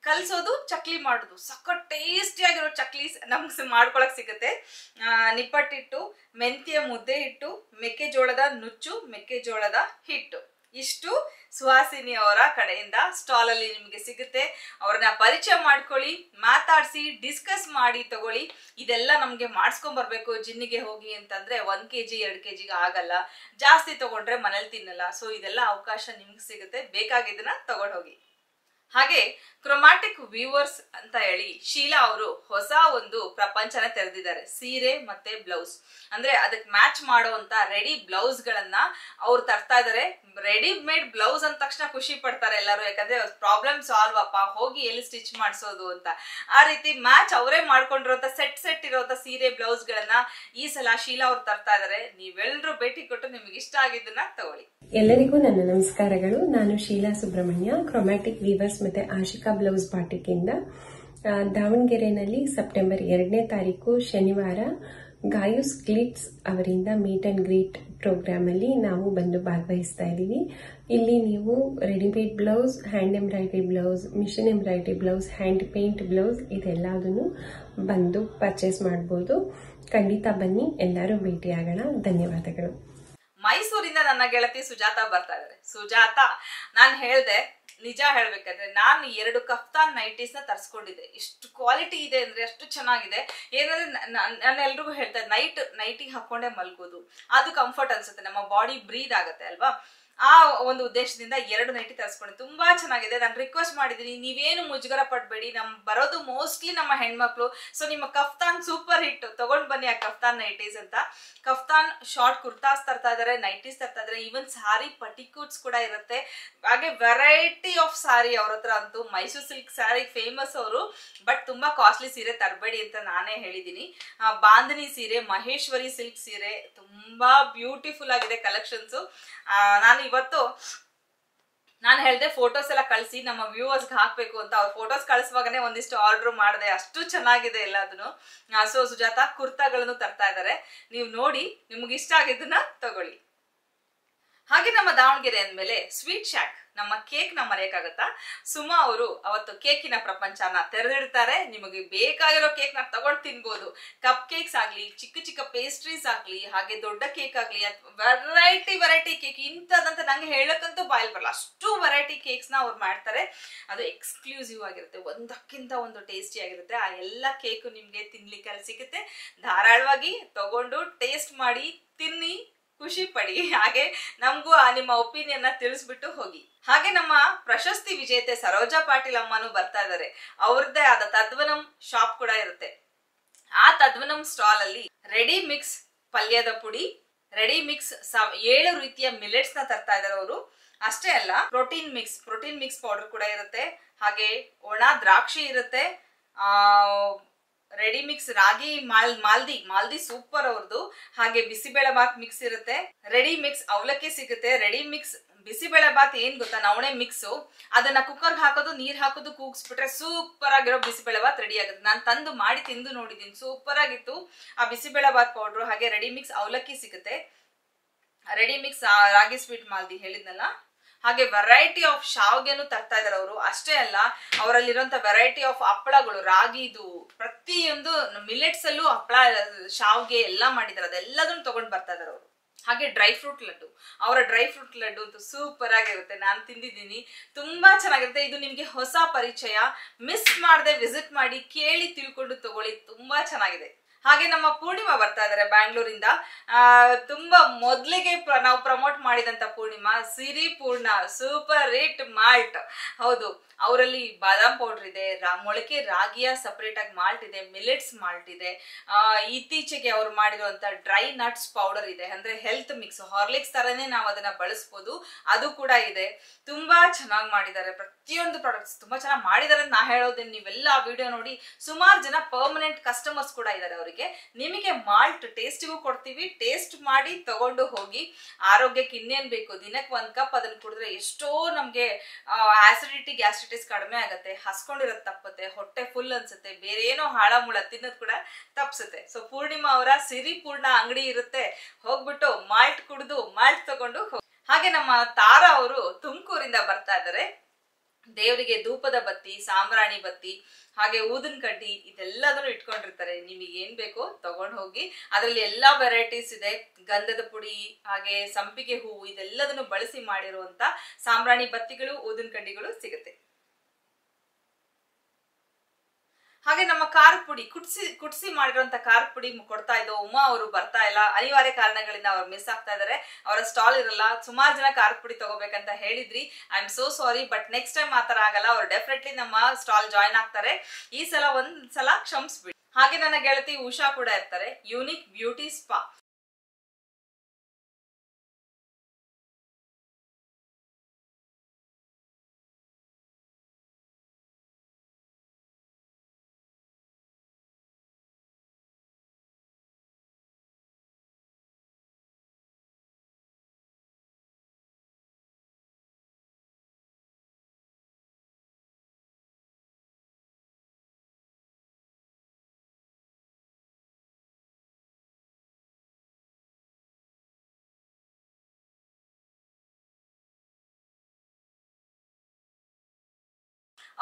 ಕಲ್ಸೋದು ಚಕ್ಲಿ ಮಾಡೋದು ಸಖತ್ ಟೇಸ್ಟಿ ಆಗಿರೋ ಚಕ್ಲಿ ನಮ್ಗೆ ಮಾಡ್ಕೊಳಕ್ ಸಿಗುತ್ತೆ ನಿಪ್ಪಟ್ಟಿಟ್ಟು ಮೆಂತ್ಯ ಮುದ್ದೆ ಹಿಟ್ಟು ಮೆಕ್ಕೆಜೋಳದ ನುಚ್ಚು ಮೆಕ್ಕೆಜೋಳದ ಹಿಟ್ಟು ಇಷ್ಟು ಸುಹಾಸಿನಿ ಅವರ ಕಡೆಯಿಂದ ಸ್ಟಾಲ್ ಅಲ್ಲಿ ನಿಮಗೆ ಸಿಗುತ್ತೆ ಅವ್ರನ್ನ ಪರಿಚಯ ಮಾಡ್ಕೊಳ್ಳಿ ಮಾತಾಡಿಸಿ ಡಿಸ್ಕಸ್ ಮಾಡಿ ತಗೊಳ್ಳಿ ಇದೆಲ್ಲ ನಮ್ಗೆ ಮಾಡಿಸ್ಕೊಂಡ್ ಬರ್ಬೇಕು ಜಿನ್ನಿಗೆ ಹೋಗಿ ಅಂತಂದ್ರೆ 1 kg 2 kg ಆಗಲ್ಲ ಜಾಸ್ತಿ ತಗೊಂಡ್ರೆ ಮನೇಲಿ ತಿನ್ನಲ್ಲ ಸೊ ಇದೆಲ್ಲ ಅವಕಾಶ ನಿಮ್ಗೆ ಸಿಗುತ್ತೆ ಬೇಕಾಗಿದ್ದನ್ನ ತಗೊಂಡೋಗಿ ಹಾಗೆ ಕ್ರೊಮ್ಯಾಟಿಕ್ ವ್ಯೂವರ್ಸ್ ಅಂತ ಹೇಳಿ ಶೀಲಾ ಅವರು ಹೊಸ ಒಂದು ಪ್ರಪಂಚನ ತೆರೆದಿದ್ದಾರೆ ಸೀರೆ ಮತ್ತೆ ಬ್ಲೌಸ್ ಅಂದ್ರೆ ಅದಕ್ಕೆ ಮ್ಯಾಚ್ ಮಾಡೋಂತ ರೆಡಿ ಬ್ಲೌಸ್ ಗಳನ್ನ ಅವ್ರು ತರ್ತಾ ಇದಾರೆ ರೆಡಿಮೇಡ್ ಬ್ಲೌಸ್ ಅಂದ ತಕ್ಷಣ ಖುಷಿ ಪಡ್ತಾರೆ ಎಲ್ಲರೂ ಯಾಕಂದ್ರೆ ಪ್ರಾಬ್ಲಮ್ ಸಾಲ್ವ್ ಅಪ್ಪ ಹೋಗಿ ಎಲ್ಲಿ ಸ್ಟಿಚ್ ಮಾಡಿಸೋದು ಅಂತ ಆ ರೀತಿ ಮ್ಯಾಚ್ ಅವರೇ ಮಾಡ್ಕೊಂಡಿರೋಂತ ಸೆಟ್ ಇರೋಂತ ಸೀರೆ ಬ್ಲೌಸ್ ಗಳನ್ನ ಈ ಸಲ ಶೀಲಾ ಅವ್ರು ತರ್ತಾ ಇದಾರೆ ನೀವೆಲ್ಲರೂ ಭೇಟಿ ಕೊಟ್ಟು ನಿಮ್ಗೆ ಇಷ್ಟ ಆಗಿದ್ದನ್ನ ತಗೊಳ್ಳಿ ಎಲ್ಲರಿಗೂ ನನ್ನ ನಮಸ್ಕಾರಗಳು ನಾನು ಶೀಲಾ ಸುಬ್ರಹ್ಮಣ್ಯ ಕ್ರೊಮ್ಯಾಟಿಕ್ ವೀವರ್ಸ್ ಮತ್ತೆ ಆಶಿಕಾ ಬ್ಲೌಸ್ ಬಾಟಿಕ್ ಇಂದ ದಾವಣಗೆರೆನಲ್ಲಿ ಸೆಪ್ಟೆಂಬರ್ 2ನೇ ತಾರೀಕು ಶನಿವಾರ ಗಾಯುಸ್ ಗ್ಲಿಟ್ಸ್ ಅವರಿಂದ ಮೀಟ್ ಅಂಡ್ ಗ್ರೀಟ್ ಪ್ರೋಗ್ರಾಮ್ ಅಲ್ಲಿ ನಾವು ಬಂದು ಭಾಗವಹಿಸ್ತಾ ಇದ್ದೀವಿ ಇಲ್ಲಿ ನೀವು readymade blouse hand embroidery blouse machine embroidery blouse hand paint blouse ಇದೆಲ್ಲದನ್ನು ಬಂದು ಪರ್ಚೇಸ್ ಮಾಡಬಹುದು ಖಂಡಿತ ಬನ್ನಿ ಎಲ್ಲರೂ ಭೇಟಿಯಾಗೋಣ ಧನ್ಯವಾದಗಳು ಮೈಸೂರಿಂದ ನನ್ನ ಗೆಳತಿ ಸುಜಾತ ಬರ್ತಾ ಇದಾರೆ ಸುಜಾತ ನಾನು ಹೇಳ್ದೆ ನಿಜ ಹೇಳ್ಬೇಕಂದ್ರೆ ನಾನು 2 ಕಫ್ತಾನ್ ನೈಟೀಸ್ ನ ತರ್ಸ್ಕೊಂಡಿದ್ದೆ ಇಷ್ಟು ಕ್ವಾಲಿಟಿ ಇದೆ ಅಂದ್ರೆ ಅಷ್ಟು ಚೆನ್ನಾಗಿದೆ ಏನಂದ್ರೆ ನಾನು ಎಲ್ರಿಗೂ ಹೇಳ್ತಾ ನೈಟ್ ನೈಟಿ ಹಾಕೊಂಡೆ ಮಲ್ಗೋದು ಅದು ಕಂಫರ್ಟ್ ಅನ್ಸುತ್ತೆ ನಮ್ಮ ಬಾಡಿ ಬ್ರೀದ್ ಆಗುತ್ತೆ ಅಲ್ವಾ ಆ ಒಂದು ಉದ್ದೇಶದಿಂದ 2 ನೈಟಿ ತರಿಸ್ಕೊಂಡೆ ತುಂಬಾ ಚೆನ್ನಾಗಿದೆ ನಾನು ರಿಕ್ವೆಸ್ಟ್ ಮಾಡಿದ್ದೀನಿ ನೀವೇನು ಮುಜುಗರ ಪಡಬೇಡಿ ನಮ್ ಬರೋದು ಮೋಸ್ಟ್ಲಿ ನಮ್ಮ ಹೆಣ್ಮಕ್ಳು ಸೊ ನಿಮ್ಮ ಕಫ್ತಾನ್ ಸೂಪರ್ ಹಿಟ್ ತಗೊಂಡ್ ಬನ್ನಿ ಆ ಕಫ್ತಾನ್ ನೈಟೀಸ್ ಅಂತ ಕಫ್ತಾನ್ ಶಾರ್ಟ್ ಕುರ್ತಾಸ್ ತರ್ತಾ ಇದಾರೆ ನೈಟೀಸ್ ತರ್ತಾ ಇದಾರೆ ಈವನ್ ಸಾರಿ ಪಟಿಕೂಟ್ಸ್ ಕೂಡ ಇರುತ್ತೆ ಹಾಗೆ ವೆರೈಟಿ ಆಫ್ ಸಾರಿ ಅವ್ರ ಹತ್ರ ಅಂತೂ ಮೈಸೂರು ಸಿಲ್ಕ್ ಸಾರಿ ಫೇಮಸ್ ಅವರು ಬಟ್ ತುಂಬಾ ಕಾಸ್ಟ್ಲಿ ಸೀರೆ ತರಬೇಡಿ ಅಂತ ನಾನೇ ಹೇಳಿದ್ದೀನಿ ಬಾಂಧನಿ ಸೀರೆ ಮಹೇಶ್ವರಿ ಸಿಲ್ಕ್ ಸೀರೆ ತುಂಬಾ ಬ್ಯೂಟಿಫುಲ್ ಆಗಿದೆ ಕಲೆಕ್ಷನ್ಸ್ ನಾನು ಇವತ್ತು ನಾನು ಹೇಳಿದೆ ಫೋಟೋಸ್ ಎಲ್ಲ ಕಳಿಸಿ ನಮ್ಮ ವ್ಯೂವರ್ಸ್ಗೆ ಹಾಕ್ಬೇಕು ಅಂತ ಅವ್ರ ಫೋಟೋಸ್ ಕಳಿಸುವಾಗನೇ ಒಂದಿಷ್ಟು ಆರ್ಡರ್ ಮಾಡಿದೆ ಅಷ್ಟು ಚೆನ್ನಾಗಿದೆ ಎಲ್ಲದನ್ನು ಸೊ ಸುಜಾತ ಕುರ್ತಾಗಳನ್ನು ತರ್ತಾ ಇದ್ದಾರೆ ನೀವು ನೋಡಿ ನಿಮ್ಗೆ ಇಷ್ಟ ಆಗಿದ್ದನ್ನ ತಗೊಳ್ಳಿ ಹಾಗೆ ನಮ್ಮ ದಾವಣಗೆರೆ ಅಂದಮೇಲೆ ಸ್ವೀಟ್ ಶಾಕ್ ನಮ್ಮ ಕೇಕ್ ನ ಮರೆಯಕ್ಕಾಗತ್ತಾ ಸುಮಾ ಅವರು ಅವತ್ತು ಕೇಕಿನ ಪ್ರಪಂಚನ ತೆರೆದಿಡ್ತಾರೆ ನಿಮಗೆ ಬೇಕಾಗಿರೋ ಕೇಕ್ ನ ತಗೊಂಡು ತಿನ್ಬೋದು ಕಪ್ ಕೇಕ್ಸ್ ಆಗ್ಲಿ ಚಿಕ್ಕ ಚಿಕ್ಕ ಪೇಸ್ಟ್ರೀಸ್ ಆಗ್ಲಿ ಹಾಗೆ ದೊಡ್ಡ ಕೇಕ್ ಆಗ್ಲಿ ವೆರೈಟಿ ಕೇಕ್ ಇಂಥದಂತ ನಂಗೆ ಹೇಳಕ್ಕಂತೂ ಬಾಯಿಲ್ ಬರಲ್ಲ ಅಷ್ಟು ವೆರೈಟಿ ಕೇಕ್ಸ್ ನ ಅವ್ರು ಮಾಡ್ತಾರೆ ಅದು ಎಕ್ಸ್ಕ್ಲೂಸಿವ್ ಆಗಿರುತ್ತೆ ಒಂದಕ್ಕಿಂತ ಒಂದು ಟೇಸ್ಟಿ ಆಗಿರುತ್ತೆ ಆ ಎಲ್ಲ ಕೇಕು ನಿಮ್ಗೆ ತಿನ್ಲಿಕ್ಕೆ ಅಲ್ಲಿ ಸಿಗುತ್ತೆ ಧಾರಾಳವಾಗಿ ತಗೊಂಡು ಟೇಸ್ಟ್ ಮಾಡಿ ತಿನ್ನಿ ಖುಷಿ ಪಡಿ ಹಾಗೆ ನಮಗೂ ನಿಮ್ಮ ಒಪಿನಿಯನ್ ನ ತಿಳಿಸ್ಬಿಟ್ಟು ಹೋಗಿ ಹಾಗೆ ನಮ್ಮ ಪ್ರಶಸ್ತಿ ವಿಜೇತೆ ಸರೋಜಾ ಪಾಟೀಲ್ ಅಮ್ಮನೂ ಬರ್ತಾ ಇದಾರೆ ಅವ್ರದ್ದೇ ಆದ ತದ್ವನಂ ಶಾಪ್ ಕೂಡ ಇರುತ್ತೆ ಆ ತದ್ವನಂ ಸ್ಟಾಲ್ ಅಲ್ಲಿ ರೆಡಿ ಮಿಕ್ಸ್ ಪಲ್ಯದ ಪುಡಿ ರೆಡಿ ಮಿಕ್ಸ್ 7 ರೀತಿಯ ಮಿಲೆಟ್ಸ್ ನ ತರ್ತಾ ಇದಾರೆ ಅವರು ಅಷ್ಟೇ ಅಲ್ಲ ಪ್ರೋಟೀನ್ ಮಿಕ್ಸ್ ಪೌಡರ್ ಕೂಡ ಇರುತ್ತೆ ಹಾಗೆ ಒಣ ದ್ರಾಕ್ಷಿ ಇರುತ್ತೆ रेडी मिक्स रागी मालदी सूपर अवरदु हागे बिसिबेळे भात मिक्स इरुत्ते रेडी मिक्स अवलक्की सिगुत्ते रेडी मिक्स बिसिबेळे भात ಏನು ಗೊತ್ತಾ ನವಣೆ ಮಿಕ್ಸ್ ಅದನ್ನ ಕುಕ್ಕರ್ ಹಾಕೋದು ನೀರು ಹಾಕೋದು ಕೂಗಿಸ್ಬಿಟ್ರೆ ಸೂಪರ್ ಆಗಿರೋ ಬಿಸಿಬೇಳೆ ಭಾತ್ ರೆಡಿ ಆಗುತ್ತೆ ನಾನು ತಂದು ಮಾಡಿ ತಿಂದು ನೋಡಿದೀನಿ ಸೂಪರ್ ಆಗಿತ್ತು ಆ ಬಿಸಿಬೇಳೆ ಭಾತ್ ಪೌಡರ್ ಹಾಗೆ ರೆಡಿ ಮಿಕ್ಸ್ ಅವಲಕ್ಕಿ ಸಿಗುತ್ತೆ ರೆಡಿ ಮಿಕ್ಸ್ ರಾಗಿ ಸ್ವೀಟ್ ಮಾಲ್ದಿ ಹೇಳಿದ್ನಲ್ಲ ಹಾಗೆ ವೆರೈಟಿ ಆಫ್ ಶಾವ್ಗೆನು ತರ್ತಾ ಇದ್ದಾರೆ ಅವರು ಅಷ್ಟೇ ಅಲ್ಲ ಅವರಲ್ಲಿ ಇರುವಂತ ವೆರೈಟಿ ಆಫ್ ಹಪ್ಪಳಗಳು ರಾಗಿದು ಪ್ರತಿಯೊಂದು ಮಿಲೆಟ್ಸ್ ಅಲ್ಲೂ ಹಪ್ಪಳ ಶಾವ್ಗೆ ಎಲ್ಲ ಮಾಡಿದ್ದಾರೆ ಅದೆಲ್ಲದನ್ನು ತಗೊಂಡು ಬರ್ತಾ ಇದ್ದಾರೆ ಅವರು ಹಾಗೆ ಡ್ರೈ ಫ್ರೂಟ್ ಲಡ್ಡು ಅವರ ಡ್ರೈ ಫ್ರೂಟ್ ಲಡ್ಡು ಅಂತೂ ಸೂಪರ್ ಆಗಿರುತ್ತೆ ನಾನು ತಿಂದಿದ್ದೀನಿ ತುಂಬಾ ಚೆನ್ನಾಗಿರುತ್ತೆ ಇದು ನಿಮಗೆ ಹೊಸ ಪರಿಚಯ ಮಿಸ್ ಮಾಡದೆ ವಿಸಿಟ್ ಮಾಡಿ ಕೇಳಿ ತಿಳ್ಕೊಂಡು ತಗೊಳ್ಳಿ ತುಂಬಾ ಚೆನ್ನಾಗಿದೆ ಹಾಗೆ ನಮ್ಮ ಪೂರ್ಣಿಮಾ ಬರ್ತಾ ಇದ್ದಾರೆ ಬೆಂಗಳೂರಿಂದ ತುಂಬಾ ಮೊದಲಿಗೆ ನಾವು ಪ್ರಮೋಟ್ ಮಾಡಿದಂತ ಪೂರ್ಣಿಮಾ ಸಿರಿ ಪೂರ್ಣ ಸೂಪರ್ ಹಿಟ್ ಮಾಲ್ಟ್ ಹೌದು ಅವರಲ್ಲಿ ಬಾದಾಮ್ ಪೌಡರ್ ಇದೆ ಮೊಳಕೆ ರಾಗಿಯ ಸೆಪರೇಟ್ ಆಗಿ ಮಾಲ್ಟ್ ಇದೆ ಮಿಲೆಟ್ಸ್ ಮಾಲ್ಟ್ ಇದೆ ಇತ್ತೀಚೆಗೆ ಅವರು ಮಾಡಿರುವಂತ ಡ್ರೈ ನಟ್ಸ್ ಪೌಡರ್ ಇದೆ ಅಂದ್ರೆ ಹೆಲ್ತ್ ಮಿಕ್ಸ್ ಹಾರ್ಲಿಕ್ಸ್ ತರನೇ ನಾವು ಅದನ್ನ ಬಳಸಬಹುದು ಅದು ಕೂಡ ಇದೆ ತುಂಬಾ ಚೆನ್ನಾಗಿ ಮಾಡಿದ್ದಾರೆ ಪ್ರತಿಯೊಂದು ಪ್ರಾಡಕ್ಟ್ಸ್ ತುಂಬಾ ಚೆನ್ನಾಗಿ ಮಾಡಿದ್ದಾರೆ ಅಂತ ನಾನು ಹೇಳೋದನ್ನ ನೀವೆಲ್ಲ ಆ ವಿಡಿಯೋ ನೋಡಿ ಸುಮಾರು ಜನ ಪರ್ಮನೆಂಟ್ ಕಸ್ಟಮರ್ಸ್ ಕೂಡ ಇದ್ದಾರೆ ನಿಮಗೆ ಮಾಲ್ಟ್ ಟೇಸ್ಟಿಗೂ ಕೊಡ್ತೀವಿ ಟೇಸ್ಟ್ ಮಾಡಿ ತಗೊಂಡು ಹೋಗಿ ಆರೋಗ್ಯಕ್ಕೆ ಇನ್ನೇನ್ ಬೇಕು ದಿನಕ್ಕೆ ಒಂದು ಕಪ್ ಅದನ್ನ ಕುಡಿದ್ರೆ ಎಷ್ಟೋ ನಮಗೆ ಆಸಿಡಿಟಿ ಗ್ಯಾಸ್ಟ್ರೈಟಿಸ್ ಕಡಿಮೆ ಆಗುತ್ತೆ ಹಸ್ಕೊಂಡಿರೋದು ತಪ್ಪುತ್ತೆ ಹೊಟ್ಟೆ ಫುಲ್ ಅನ್ಸುತ್ತೆ ಬೇರೆ ಏನೋ ಹಾಳಮುಳ ತಿನ್ನೋದು ಕೂಡ ತಪ್ಪಿಸುತ್ತೆ ಸೊ ಪೂರ್ಣಿಮಾ ಅವರ ಸಿರಿಪೂರ್ಣ ಅಂಗಡಿ ಇರುತ್ತೆ ಹೋಗ್ಬಿಟ್ಟು ಮಾಲ್ಟ್ ಕುಡಿದು ಮಾಲ್ಟ್ ತಗೊಂಡು ಹಾಗೆ ನಮ್ಮ ತಾರಾ ಅವರು ತುಮಕೂರಿಂದ ಬರ್ತಾ ಇದ್ದಾರೆ ದೇವರಿಗೆ ಧೂಪದ ಬತ್ತಿ ಸಾಂಬ್ರಾಣಿ ಬತ್ತಿ ಹಾಗೆ ಊದಿನ ಕಡ್ಡಿ ಇದೆಲ್ಲದನ್ನು ಇಟ್ಕೊಂಡಿರ್ತಾರೆ ನಿಮಗೆ ಏನ್ ಬೇಕೋ ತಗೊಂಡು ಹೋಗಿ ಅದರಲ್ಲಿ ಎಲ್ಲಾ ವೆರೈಟೀಸ್ ಇದೆ ಗಂಧದ ಪುಡಿ ಹಾಗೆ ಸಂಪಿಗೆ ಹೂವು ಇದೆಲ್ಲದನ್ನು ಬಳಸಿ ಮಾಡಿರುವಂತ ಸಾಂಬ್ರಾಣಿ ಬತ್ತಿಗಳು ಊದಿನ ಕಡ್ಡಿಗಳು ಸಿಗುತ್ತೆ ಹಾಗೆ ನಮ್ಮ ಖಾರ ಪುಡಿ ಕುಟ್ಸಿ ಮಾಡಿರುವಂತ ಖಾರ ಪುಡಿ ಕೊಡ್ತಾ ಇದ್ದೋ ಉಮಾ ಅವರು ಬರ್ತಾ ಇಲ್ಲ ಅನಿವಾರ್ಯ ಕಾರಣಗಳಿಂದ ಅವ್ರು ಮಿಸ್ ಆಗ್ತಾ ಇದಾರೆ ಅವರ ಸ್ಟಾಲ್ ಇರಲ್ಲ ಸುಮಾರು ಜನ ಖಾರ ಪುಡಿ ತಗೋಬೇಕಂತ ಹೇಳಿದ್ರಿ I am so sorry but next time ಆ ತರ ಆಗಲ್ಲ ಅವ್ರು ಡೆಫಿನೆಟ್ಲಿ ನಮ್ಮ ಸ್ಟಾಲ್ ಜಾಯಿನ್ ಆಗ್ತಾರೆ ಈ ಸಲ ಒಂದ್ಸಲ ಕ್ಷಮಿಸ್ಬಿಡಿ ಹಾಗೆ ನನ್ನ ಗೆಳತಿ ಉಷಾ ಕೂಡ ಇರ್ತಾರೆ ಯೂನಿಕ್ ಬ್ಯೂಟಿ ಸ್ಪಾ